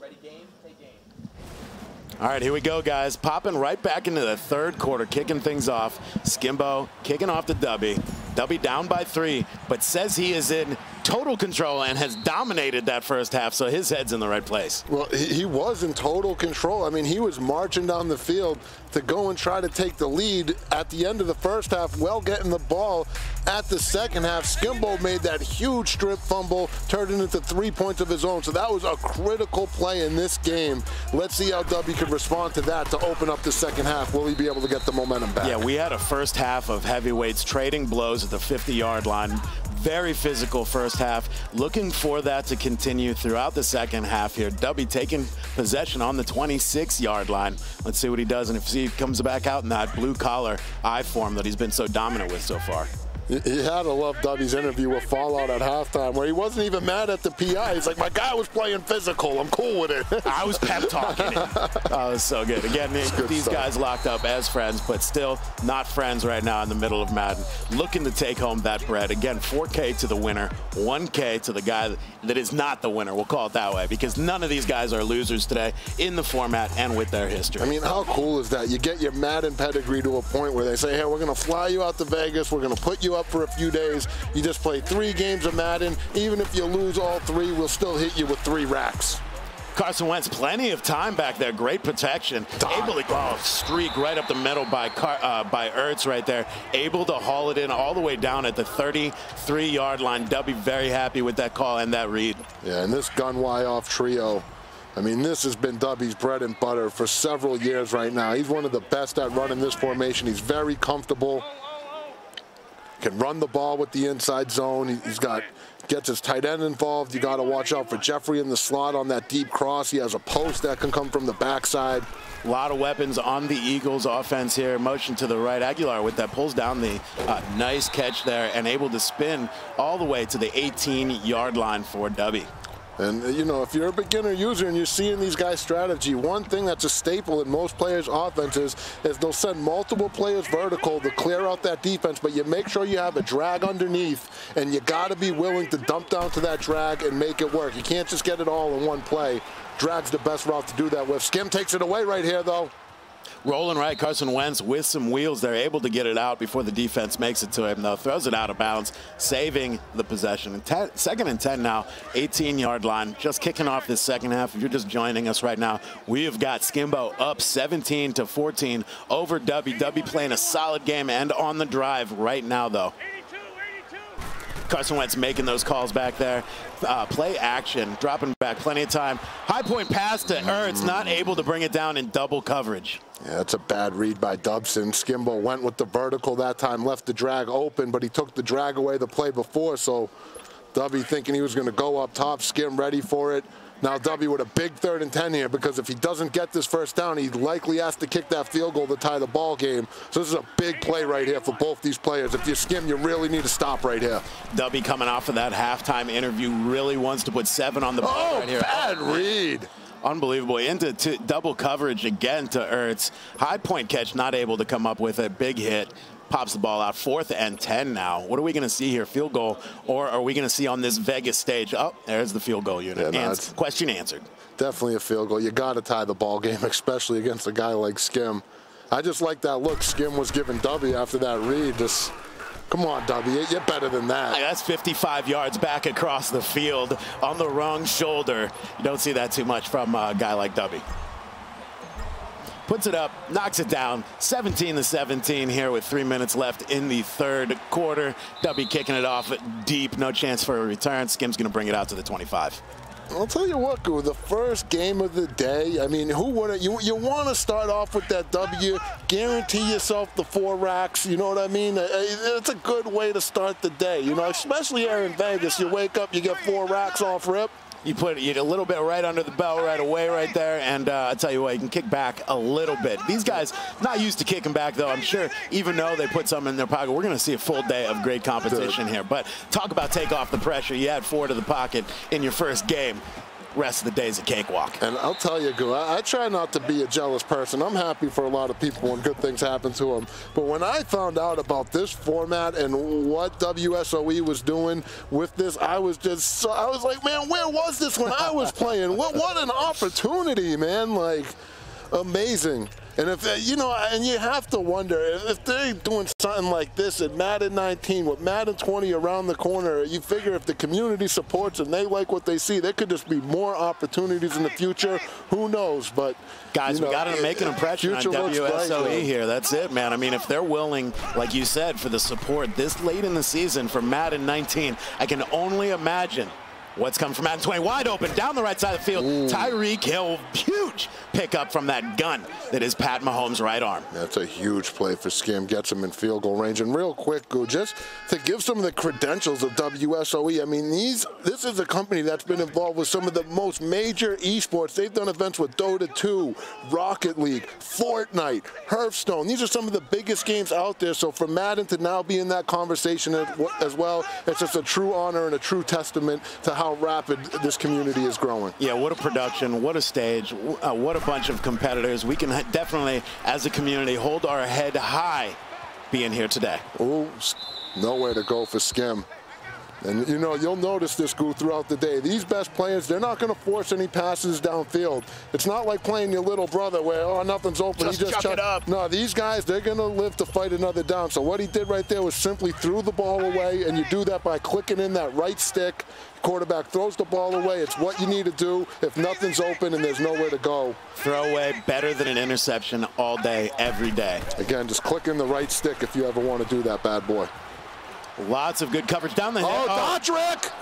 Ready, game, take game. All right, here we go, guys. Popping right back into the third quarter, kicking things off. Skimbo kicking off the Dubby. Dubby down by 3, but says he is in total control and has dominated that first half, so his head's in the right place. Well, he was in total control. I mean, he was marching down the field to go and try to take the lead at the end of the first half, well getting the ball at the second half. Skimbo made that huge strip fumble, turned it into 3 points of his own, so that was a critical play in this game. Let's see how Dubby could respond to that to open up the second half. Will he be able to get the momentum back? Yeah, we had a first half of heavyweights trading blows at the 50-yard line. Very physical first half. Looking for that to continue throughout the second half here. Dubby taking possession on the 26-yard line. Let's see what he does and if he comes back out in that blue-collar eye form that he's been so dominant with so far. You had to love Dubby's interview with Fallout at halftime, where he wasn't even mad at the PI. He's like, my guy was playing physical. I'm cool with it. I was pep-talking it. Oh, it's so good. Again, these guys locked up as friends, but still not friends right now in the middle of Madden. Looking to take home that bread. Again, 4K to the winner, 1K to the guy that is not the winner. We'll call it that way, because none of these guys are losers today in the format and with their history. I mean, how cool is that? You get your Madden pedigree to a point where they say, hey, we're going to fly you out to Vegas. We're going to put you up for a few days. You just play 3 games of Madden. Even if you lose all 3, we'll still hit you with 3 racks. Carson Wentz, plenty of time back there. Great protection. Able to streak right up the middle by Ertz right there. Able to haul it in all the way down at the 33-yard line. Dubby very happy with that call and that read. Yeah, and this gun-wide-off trio, I mean, this has been Dubby's bread and butter for several years right now. He's one of the best at running this formation. He's very comfortable. Can run the ball with the inside zone. He's gets his tight end involved. You got to watch out for Jeffrey in the slot on that deep cross. He has a post that can come from the backside. A lot of weapons on the Eagles offense here. Motion to the right. Aguilar with that pulls down the nice catch there and able to spin all the way to the 18-yard line for Dubby. And, you know, if you're a beginner user and you're seeing these guys' strategy, one thing that's a staple in most players' offenses is they'll send multiple players vertical to clear out that defense, but you make sure you have a drag underneath, and you got to be willing to dump down to that drag and make it work. You can't just get it all in one play. Drag's the best route to do that with. Skim takes it away right here, though. Rolling right, Carson Wentz with some wheels. They're able to get it out before the defense makes it to him, though. Throws it out of bounds, saving the possession. And 2nd and 10 now, 18-yard line. Just kicking off this second half. If you're just joining us right now, we have got Skimbo up 17 to 14 over Dubby. Dubby playing a solid game and on the drive right now, though. Carson Wentz making those calls back there. Play action, dropping back, plenty of time. High point pass to Ertz, not able to bring it down in double coverage. Yeah, that's a bad read by Dubson. Skimbo went with the vertical that time, left the drag open, but he took the drag away the play before, so Dubby thinking he was going to go up top, Skim ready for it. Now Dubby with a big 3rd and 10 here, because if he doesn't get this first down, he likely has to kick that field goal to tie the ball game. So this is a big play right here for both these players. If you Skim, you really need to stop right here. Dubby coming off of that halftime interview really wants to put 7 on the ball right here. Bad read. Unbelievable. Into double coverage again to Ertz. High point catch, not able to come up with a big hit. Pops the ball out, 4th and 10 now. What are we going to see here, field goal, or are we going to see on this Vegas stage? Oh, there's the field goal unit. Yeah, no, question answered. Definitely a field goal. You got to tie the ball game, especially against a guy like Skim. I just like that look Skim was giving Dubby after that read. Just, come on, Dubby, you're better than that. That's 55 yards back across the field on the wrong shoulder. You don't see that too much from a guy like Dubby. Puts it up, knocks it down, 17 to 17 here with 3 minutes left in the third quarter. Dubby kicking it off deep, no chance for a return. Skim's going to bring it out to the 25. I'll tell you what, Guru, the first game of the day, I mean, who wouldn't? You want to start off with that W, guarantee yourself the 4 racks, you know what I mean? It's a good way to start the day, you know, especially here in Vegas. You wake up, you get 4 racks off rip. You put it a little bit right under the belt right away right there, and I tell you what, you can kick back a little bit. These guys not used to kicking back, though, I'm sure, even though they put some in their pocket. We're going to see a full day of great competition here. But talk about take off the pressure. You had 4 to the pocket in your first game. Rest of the day's a cakewalk. And I'll tell you, Goo, I try not to be a jealous person. I'm happy for a lot of people when good things happen to them. But when I found out about this format and what WSOE was doing with this, I was like, man, where was this when I was playing? What an opportunity, man. Like, amazing. And if you know, and you have to wonder if they're doing something like this at Madden 19 with Madden 20 around the corner, you figure if the community supports and they like what they see, there could just be more opportunities in the future. Who knows? But guys, you know, we got to make an impression on WSOE here. That's it, man. I mean, if they're willing, like you said, for the support this late in the season for Madden 19, I can only imagine what's coming from Madden 20. Wide open, down the right side of the field. Ooh. Tyreek Hill, huge pickup from that gun that is Pat Mahomes' right arm. That's a huge play for Skim. Gets him in field goal range. And real quick, Goo, just to give some of the credentials of WSOE, I mean, this is a company that's been involved with some of the most major esports. They've done events with Dota 2, Rocket League, Fortnite, Hearthstone. These are some of the biggest games out there. So for Madden to now be in that conversation as well, it's just a true honor and a true testament to how rapid this community is growing. Yeah, what a production, what a stage, what a bunch of competitors. We can definitely, as a community, hold our head high being here today. Ooh, nowhere to go for Skim. And, you know, you'll notice this, Goo, throughout the day. These best players, they're not going to force any passes downfield. It's not like playing your little brother where, oh, nothing's open. Just chuck it up. No, these guys, they're going to live to fight another down. So what he did right there was simply threw the ball away, and you do that by clicking in that right stick. Quarterback throws the ball away. It's what you need to do if nothing's open and there's nowhere to go. Throw away better than an interception all day, every day. Again, just click in the right stick if you ever want to do that bad boy. Lots of good coverage down the hill. Oh, Patrick!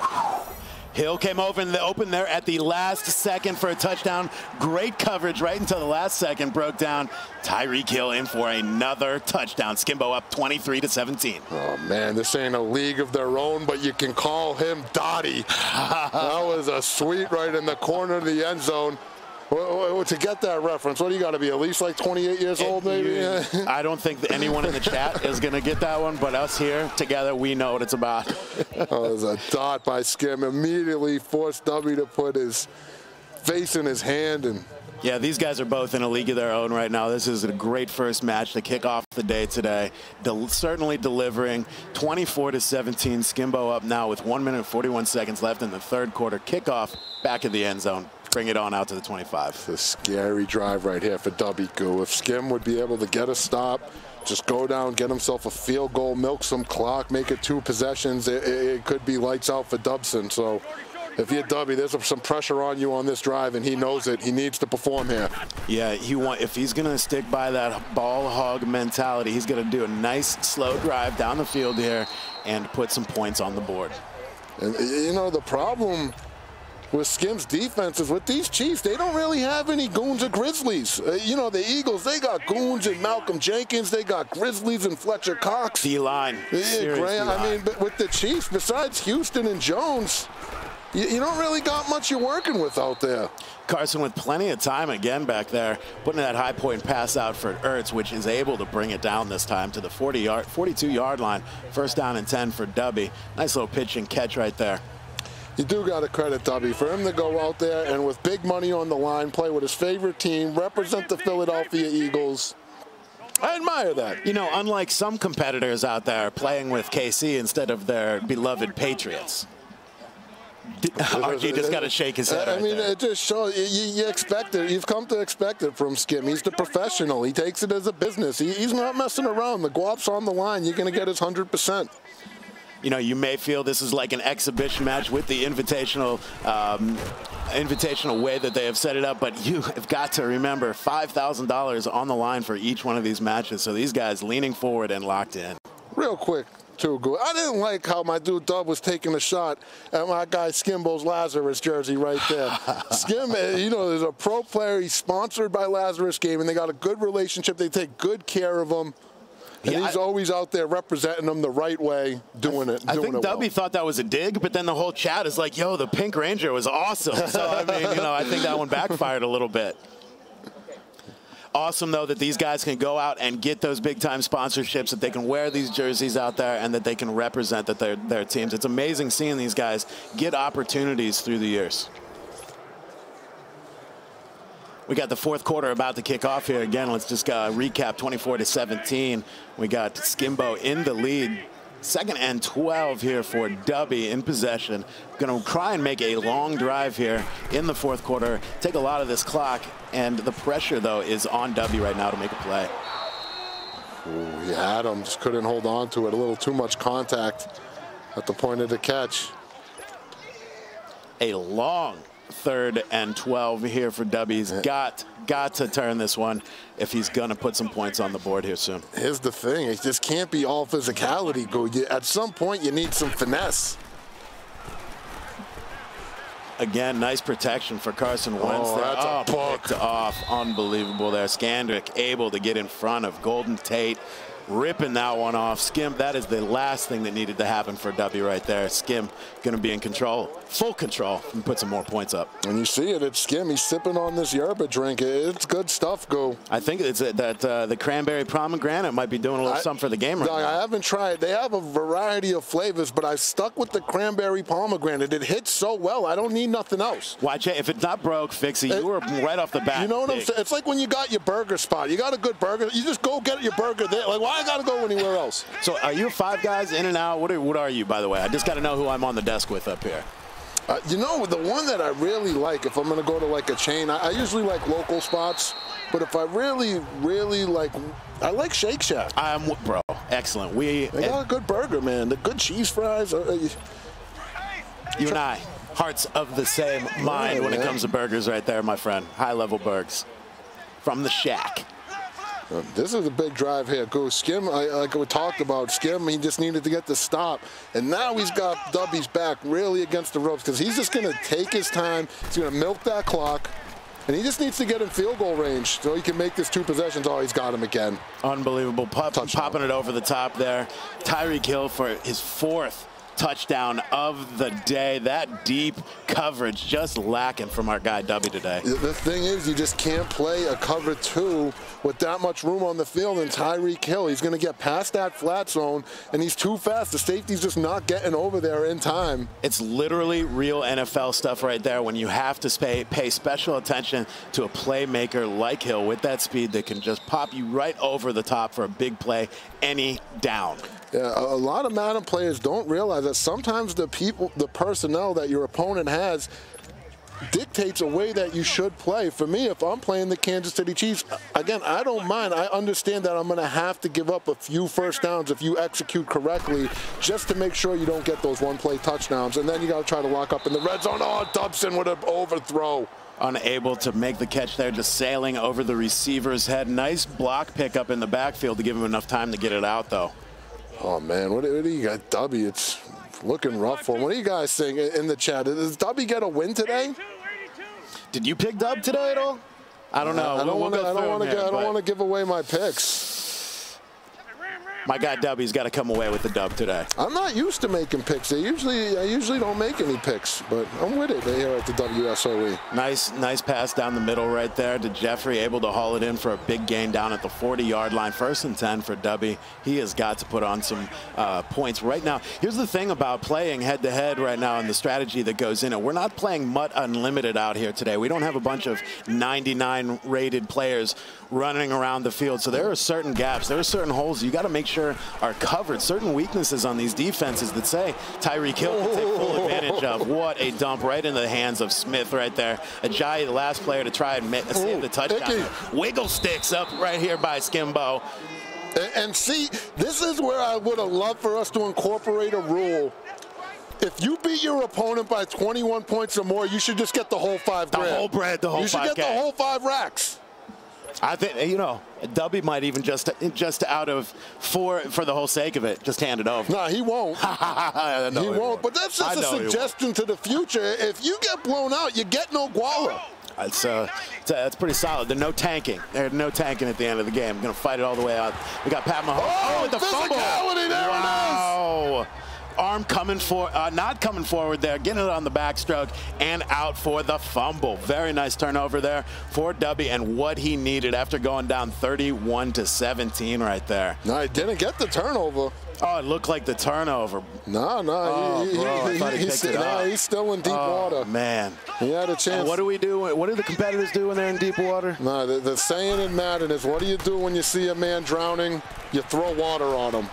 Hill came over and open there at the last second for a touchdown. Great coverage right until the last second. Broke down. Tyreek Hill in for another touchdown. Skimbo up 23-17. Oh, man, this ain't a league of their own, but you can call him Dottie. That was a sweet right in the corner of the end zone. Well, to get that reference, what do you got to be, at least like 28 years old, maybe? Yeah. I don't think that anyone in the chat is going to get that one, but us here together, we know what it's about. Oh, there's a dot by Skim. Immediately forced Dubby to put his face in his hand. And yeah, these guys are both in a league of their own right now. This is a great first match to kick off the day today. Certainly delivering. 24-17. Skimbo up now with 1 minute and 41 seconds left in the third quarter. Kickoff back of the end zone. Bring it on out to the 25. It's a scary drive right here for Dubby, Goo. If Skim would be able to get a stop, just go down, get himself a field goal, milk some clock, make it 2 possessions, it could be lights out for Dubson. So if you're Dubby, there's some pressure on you on this drive, and he knows it. He needs to perform here. Yeah, if he's going to stick by that ball hog mentality, he's going to do a nice, slow drive down the field here and put some points on the board. And, you know, the problem with Skim's defenses, with these Chiefs, they don't really have any goons or grizzlies. You know, the Eagles, they got goons and Malcolm Jenkins. They got grizzlies and Fletcher Cox. D-line. Yeah, Graham. I mean, but with the Chiefs, besides Houston and Jones, you don't really got much you're working with out there. Carson with plenty of time again back there, putting that high point pass out for Ertz, which is able to bring it down this time to the 42-yard line. First down and 10 for Dubby. Nice little pitch and catch right there. You do got to credit Dubby for him to go out there and with big money on the line, play with his favorite team, represent the Philadelphia Eagles. I admire that. You know, unlike some competitors out there playing with KC instead of their beloved Patriots. RG just got to shake his head. I mean, there. It just shows you expect it. You've come to expect it from Skim. He's the professional. He takes it as a business. He's not messing around. The guap's on the line. You're going to get his 100%. You know, you may feel this is like an exhibition match with the invitational way that they have set it up, but you have got to remember $5,000 on the line for each one of these matches. So these guys leaning forward and locked in. Real quick, too good. I didn't like how my dude Dub was taking a shot at my guy Skimbo's Lazarus jersey right there. Skim, you know, is a pro player. He's sponsored by Lazarus Gaming. They got a good relationship. They take good care of him. And yeah, he's always out there representing them the right way, doing it. I think Dubby thought that was a dig, but then the whole chat is like, yo, the Pink Ranger was awesome. So, I mean, you know, I think that one backfired a little bit. Awesome, though, that these guys can go out and get those big-time sponsorships, that they can wear these jerseys out there, and that they can represent that their teams. It's amazing seeing these guys get opportunities through the years. We got the fourth quarter about to kick off here again. Let's just recap 24-17. We got Skimbo in the lead. Second and 12 here for Dubby in possession. Going to try and make a long drive here in the fourth quarter. Take a lot of this clock. And the pressure, though, is on Dubby right now to make a play. Ooh, yeah, Adam just couldn't hold on to it. A little too much contact at the point of the catch. A long third and 12 here for Dubby. He's got to turn this one if he's going to put some points on the board here soon. Here's the thing. It just can't be all physicality. At some point, you need some finesse. Again, nice protection for Carson Wentz. Oh, that's a puck. Picked off. Unbelievable there. Skandrick able to get in front of Golden Tate. Ripping that one off. Skim, that is the last thing that needed to happen for Dubby right there. Skim going to be in control, full control, and put some more points up. And you see it, it's Skim. He's sipping on this yerba drink. It's good stuff, Goo. I think it's that the cranberry pomegranate might be doing a little something for the game right now. I haven't tried. They have a variety of flavors, but I stuck with the cranberry pomegranate. It hits so well. I don't need nothing else. Why, Jay, if it's not broke, fix it. You were right off the bat. You know what I'm saying? It's like when you got your burger spot. You got a good burger. You just go get your burger there. Like, why? I gotta go anywhere else. So are you Five Guys, In and Out? What are you, by the way? I just gotta know who I'm on the desk with up here. You know, the one that I really like, if I'm gonna go to like a chain, I usually like local spots, but if I really, really like, I like Shake Shack. Bro, excellent. They got a good burger, man. The good cheese fries. You and I, hearts of the same mind when it comes to burgers right there, my friend. High-level burgers from the shack. This is a big drive here, Goose. Skim, like we talked about, Skim, he just needed to get the stop. And now he's got Dubby's back really against the ropes because he's just going to take his time. He's going to milk that clock. And he just needs to get in field goal range so he can make this two possessions. Oh, he's got him again. Unbelievable. Popping it over the top there. Tyreek Hill for his fourth touchdown of the day. That deep coverage just lacking from our guy Dubby today. The thing is, you just can't play a cover two with that much room on the field and Tyreek Hill. He's going to get past that flat zone, and he's too fast. The safety's just not getting over there in time. It's literally real NFL stuff right there when you have to pay special attention to a playmaker like Hill with that speed that can just pop you right over the top for a big play any down. Yeah, a lot of Madden players don't realize that sometimes the personnel that your opponent has dictates a way that you should play. For me, if I'm playing the Kansas City Chiefs, again, I don't mind. I understand that I'm going to have to give up a few first downs if you execute correctly just to make sure you don't get those one-play touchdowns. And then you got to try to lock up in the red zone. Oh, Dobson with an overthrow. Unable to make the catch there, just sailing over the receiver's head. Nice block pickup in the backfield to give him enough time to get it out, though. Oh, man, what do you got, Dubby? It's looking rough for him. What do you guys think in the chat? Does Dubby get a win today? Did you pick Dub today at all? I don't know. I don't want to give away my picks. My guy Dubby's got to come away with the dub today. I'm not used to making picks. I usually don't make any picks, but I'm with it here at the WSOE. Nice pass down the middle right there to Jeffrey, able to haul it in for a big gain down at the 40-yard line. First and 10 for Dubby. He has got to put on some points right now. Here's the thing about playing head-to-head right now and the strategy that goes in it. We're not playing Mutt Unlimited out here today. We don't have a bunch of 99-rated players running around the field. So there are certain gaps. There are certain holes you got to make sure are covered. Certain weaknesses on these defenses that say Tyreek Hill can take full advantage of. What a dump right into the hands of Smith right there. Ajayi, the last player to try and save the touchdown. Wiggle sticks up right here by Skimbo. And see, this is where I would have loved for us to incorporate a rule. If you beat your opponent by 21 points or more, you should just get the whole $5,000. The whole bread, the whole $5K. You should get the whole 5 racks. I think, you know, Dubby might even just out of for the whole sake of it, just hand it over. No, he won't. he won't. But that's just a suggestion to the future. If you get blown out, you get no guala. That's pretty solid. There's no tanking. There's no tanking at the end of the game. We're going to fight it all the way out. We got Pat Mahomes. Oh, the fumble. There it is. Arm coming for, not coming forward there, getting it on the backstroke and out for the fumble. Very nice turnover there for Dubby and what he needed after going down 31-17 right there. No, he didn't get the turnover. Oh, it looked like the turnover. No, no, he's still in deep water. Man, he had a chance. And what do we do? What do the competitors do when they're in deep water? No, the saying in Madden is, what do you do when you see a man drowning? You throw water on him.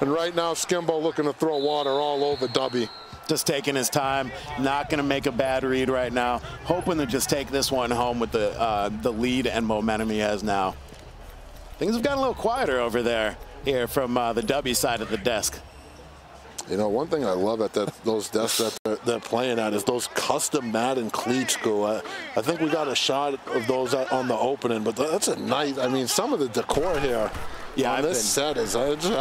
And right now, Skimbo looking to throw water all over Dubby. Just taking his time, not going to make a bad read right now. Hoping to just take this one home with the lead and momentum he has now. Things have gotten a little quieter over there here from the Dubby side of the desk. You know, one thing I love at those desks that they're playing at is those custom Madden cleats, go. I think we got a shot of those on the opening, but that's a nice, I mean, some of the decor here. Yeah, I've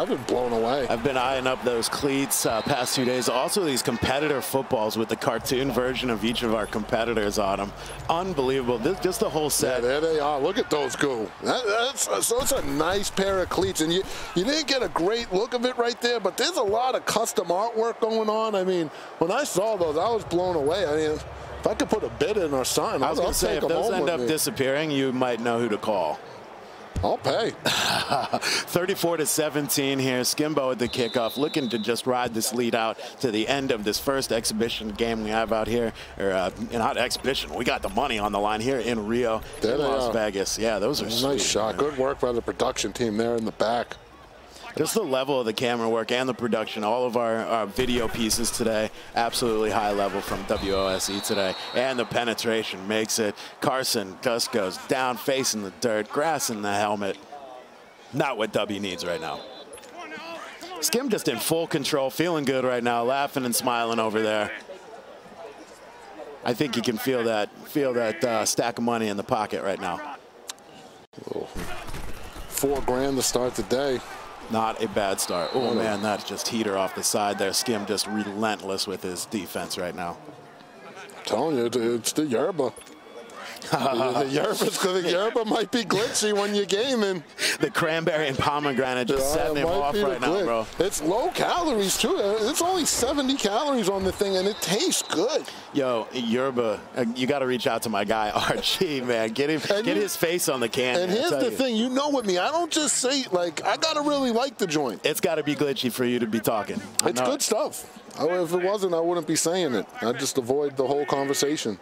been blown away. I've been eyeing up those cleats past 2 days. Also, these competitor footballs with the cartoon version of each of our competitors on them. Unbelievable. This, just the whole set. Yeah, there they are. Look at those go. That's a nice pair of cleats. And you didn't get a great look of it right there, but there's a lot of custom artwork going on. I mean, when I saw those, I was blown away. I mean, if I could put a bid in or something, I was going to say, if those end up disappearing, you might know who to call. I'll pay. 34-17 here. Skimbo at the kickoff, looking to just ride this lead out to the end of this first exhibition game we have out here. Or not exhibition. We got the money on the line here in Rio, in Las Vegas. Yeah, those are sweet. Nice shot. Good work by the production team there in the back. Just the level of the camera work and the production, all of our video pieces today, absolutely high level from WSOE today. And the penetration makes it. Carson just goes down, face in the dirt, grass in the helmet. Not what Dubby needs right now. Skim just in full control, feeling good right now, laughing and smiling over there. I think you can feel that stack of money in the pocket right now. Oh, $4 grand to start the day. Not a bad start. Oh, man, that's just heater off the side there. Skim just relentless with his defense right now. I'm telling you, it's the Yerba. the Yerba might be glitchy when you're gaming. The cranberry and pomegranate just setting him off right now, bro. It's low calories, too. It's only 70 calories on the thing, and it tastes good. Yo, Yerba, you got to reach out to my guy, RG, man. Get him, get his face on the can. And here's the thing. You know with me, I don't just say, like, I got to really like the joint. It's got to be glitchy for you to be talking. It's good stuff. If it wasn't, I wouldn't be saying it. I'd just avoid the whole conversation.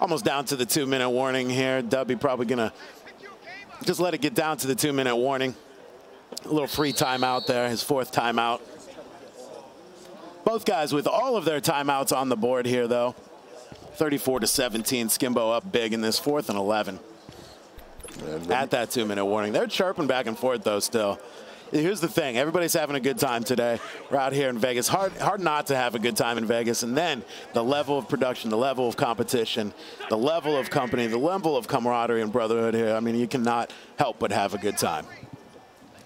Almost down to the 2-minute warning here. Dubby probably going to just let it get down to the 2-minute warning. A little free timeout there, his fourth timeout. Both guys with all of their timeouts on the board here, though. 34-17, Skimbo up big in this 4th and 11. At that 2-minute warning. They're chirping back and forth, though, still. Here's the thing. Everybody's having a good time today. We're out here in Vegas. Hard not to have a good time in Vegas. And then the level of production, the level of competition, the level of company, the level of camaraderie and brotherhood here. I mean, you cannot help but have a good time.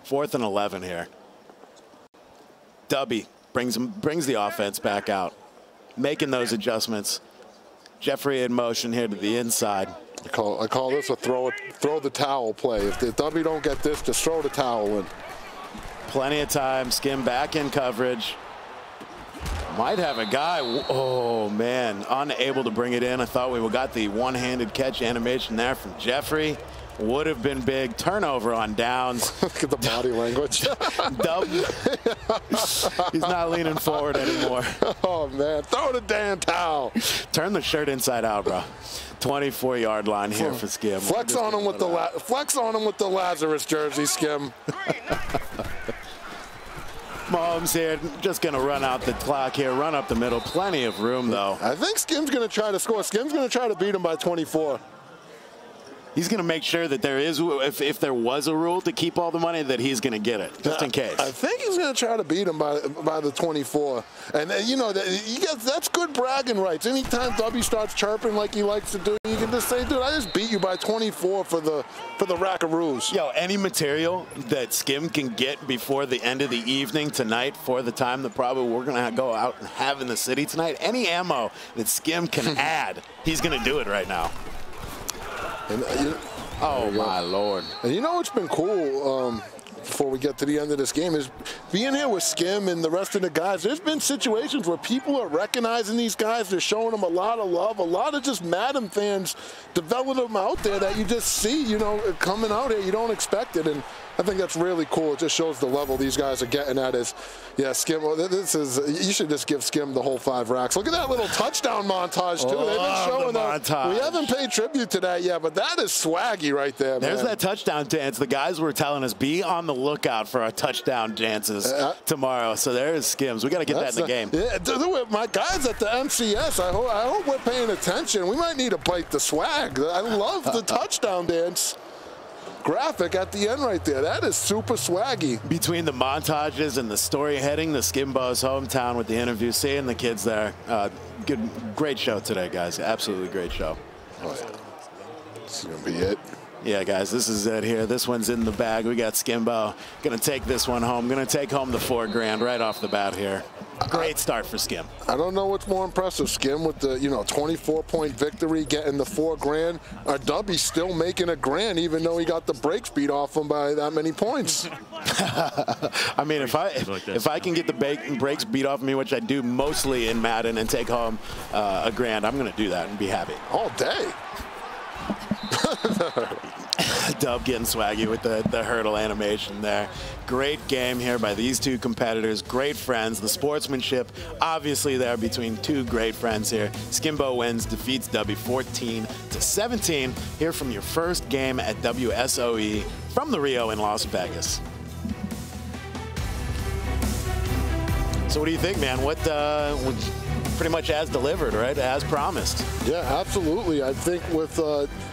4th and 11 here. Dubby brings the offense back out, making those adjustments. Jeffrey in motion here to the inside. I call this a throw the towel play. If the Dubby don't get this, just throw the towel in. Plenty of time. Skim back in coverage. Might have a guy. Oh, man. Unable to bring it in. I thought we got the one-handed catch animation there from Jeffrey. Would have been big. Turnover on downs. Look at the body language. He's not leaning forward anymore. Oh, man. Throw the damn towel. Turn the shirt inside out, bro. 24-yard line here for Skim. Flex on him with the Lazarus jersey, Skim. Mahomes here, just going to run out the clock here, run up the middle. Plenty of room, though. I think Skim's going to try to score. Skim's going to try to beat him by 24. He's going to make sure that there is, if there was a rule to keep all the money, that he's going to get it, just in case. I think he's going to try to beat him by the 24. And, you know, that's good bragging rights. Anytime Dubby starts chirping like he likes to do, you can just say, dude, I just beat you by 24 for the Rackaroos. Yo, any material that Skim can get before the end of the evening tonight for the time that probably we're going to go out and have in the city tonight, any ammo that Skim can add, he's going to do it right now. And, oh, my Lord. And you know what's been cool before we get to the end of this game is being here with Skim and the rest of the guys. There's been situations where people are recognizing these guys. They're showing them a lot of love, a lot of just Madden fans developing them out there that you just see, you know, coming out here. You don't expect it. And I think that's really cool. It just shows the level these guys are getting at is, yeah, Skim, this is, you should just give Skim the whole 5 racks. Look at that little touchdown montage, too. They've been showing that. We haven't paid tribute to that yet, but that is swaggy right there, man. There's that touchdown dance. The guys were telling us, be on the lookout for our touchdown dances tomorrow. So there is Skims. We got to get that in the game. Yeah, my guys at the MCS, I hope we're paying attention. We might need to bite the swag. I love the touchdown dance. Graphic at the end right there. That is super swaggy. Between the montages and the story heading, the Skimbo's hometown with the interview, seeing the kids there. Great show today, guys. Absolutely great show. Oh, yeah. This is going to be it. Yeah, guys, this is it here. This one's in the bag. We got Skimbo. Going to take this one home. Going to take home the $4 grand right off the bat here. Great start for Skim. I don't know what's more impressive, Skim, with the 24-point victory, getting the $4 grand. Our Dubby's still making $1 grand, even though he got the brakes beat off him by that many points. I mean, if I can get the brakes beat off me, which I do mostly in Madden, and take home $1 grand, I'm going to do that and be happy all day. Dub getting swaggy with the hurdle animation there. Great game here by these two competitors. Great friends. The sportsmanship obviously there between two great friends here. Skimbo wins, defeats Dubby 14-17. Here from your first game at WSOE from the Rio in Las Vegas. So what do you think, man? What pretty much as delivered, right? As promised. Yeah, absolutely. I think with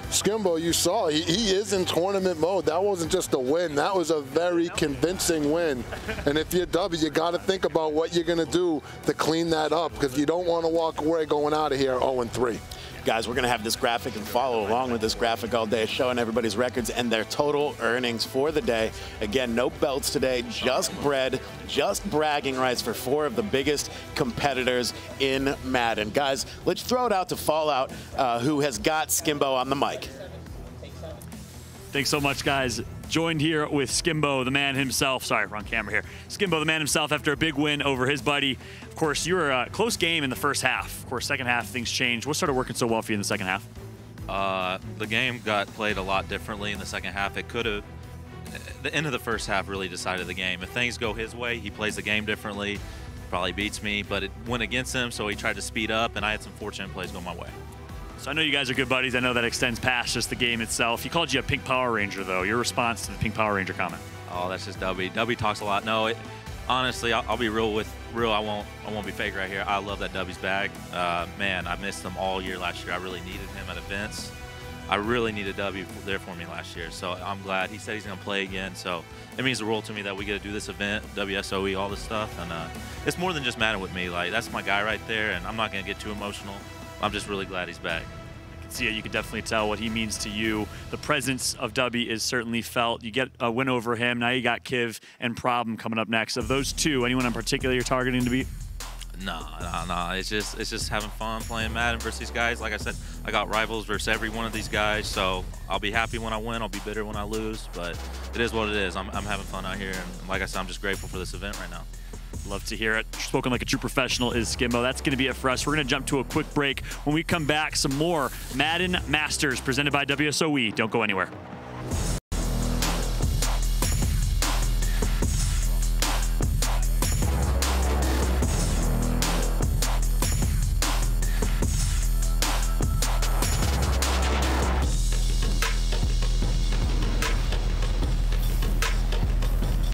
Skimbo, you saw he is in tournament mode. That wasn't just a win. That was a very convincing win. And if you're Dubby, you got to think about what you're going to do to clean that up, because you don't want to walk away going out of here 0-3. Guys, we're going to have this graphic and follow along with this graphic all day, showing everybody's records and their total earnings for the day. Again, no belts today, just bread, just bragging rights for 4 of the biggest competitors in Madden. Guys, let's throw it out to Fallout, who has got Skimbo on the mic. Thanks so much, guys. Joined here with Skimbo, the man himself. Sorry, wrong camera here. Skimbo, the man himself, after a big win over his buddy. Of course, you were a close game in the first half. Of course, second half, things changed. What started working so well for you in the second half? The game got played a lot differently in the second half. It could have, the end of the first half really decided the game. If things go his way, he plays the game differently, probably beats me, but it went against him, so he tried to speed up, and I had some fortunate plays go my way. So I know you guys are good buddies. I know that extends past just the game itself. He called you a pink Power Ranger, though. Your response to the pink Power Ranger comment? Oh, that's just Dubby. Dubby talks a lot. No, honestly, I'll be real with real. I won't be fake right here. I love that Dubby's bag. Man, I missed him all year last year. I really needed him at events. I really needed Dubby there for me last year, so I'm glad. He said he's going to play again, so it means the world to me that we get to do this event, WSOE, all this stuff, and it's more than just Madden with me. Like, that's my guy right there, and I'm not going to get too emotional. I'm just really glad he's back. I can see it. You can definitely tell what he means to you. The presence of Dubby is certainly felt. You get a win over him. Now you got Kiv and Problem coming up next. Of those two, anyone in particular you're targeting to beat? No. It's just having fun playing Madden versus these guys. Like I said, I got rivals versus every one of these guys. So I'll be happy when I win. I'll be bitter when I lose. But it is what it is. I'm having fun out here. And like I said, I'm just grateful for this event right now. Love to hear it. Spoken like a true professional is Skimbo. That's going to be it for us. We're going to jump to a quick break. When we come back, some more Madden Masters presented by WSOE. Don't go anywhere.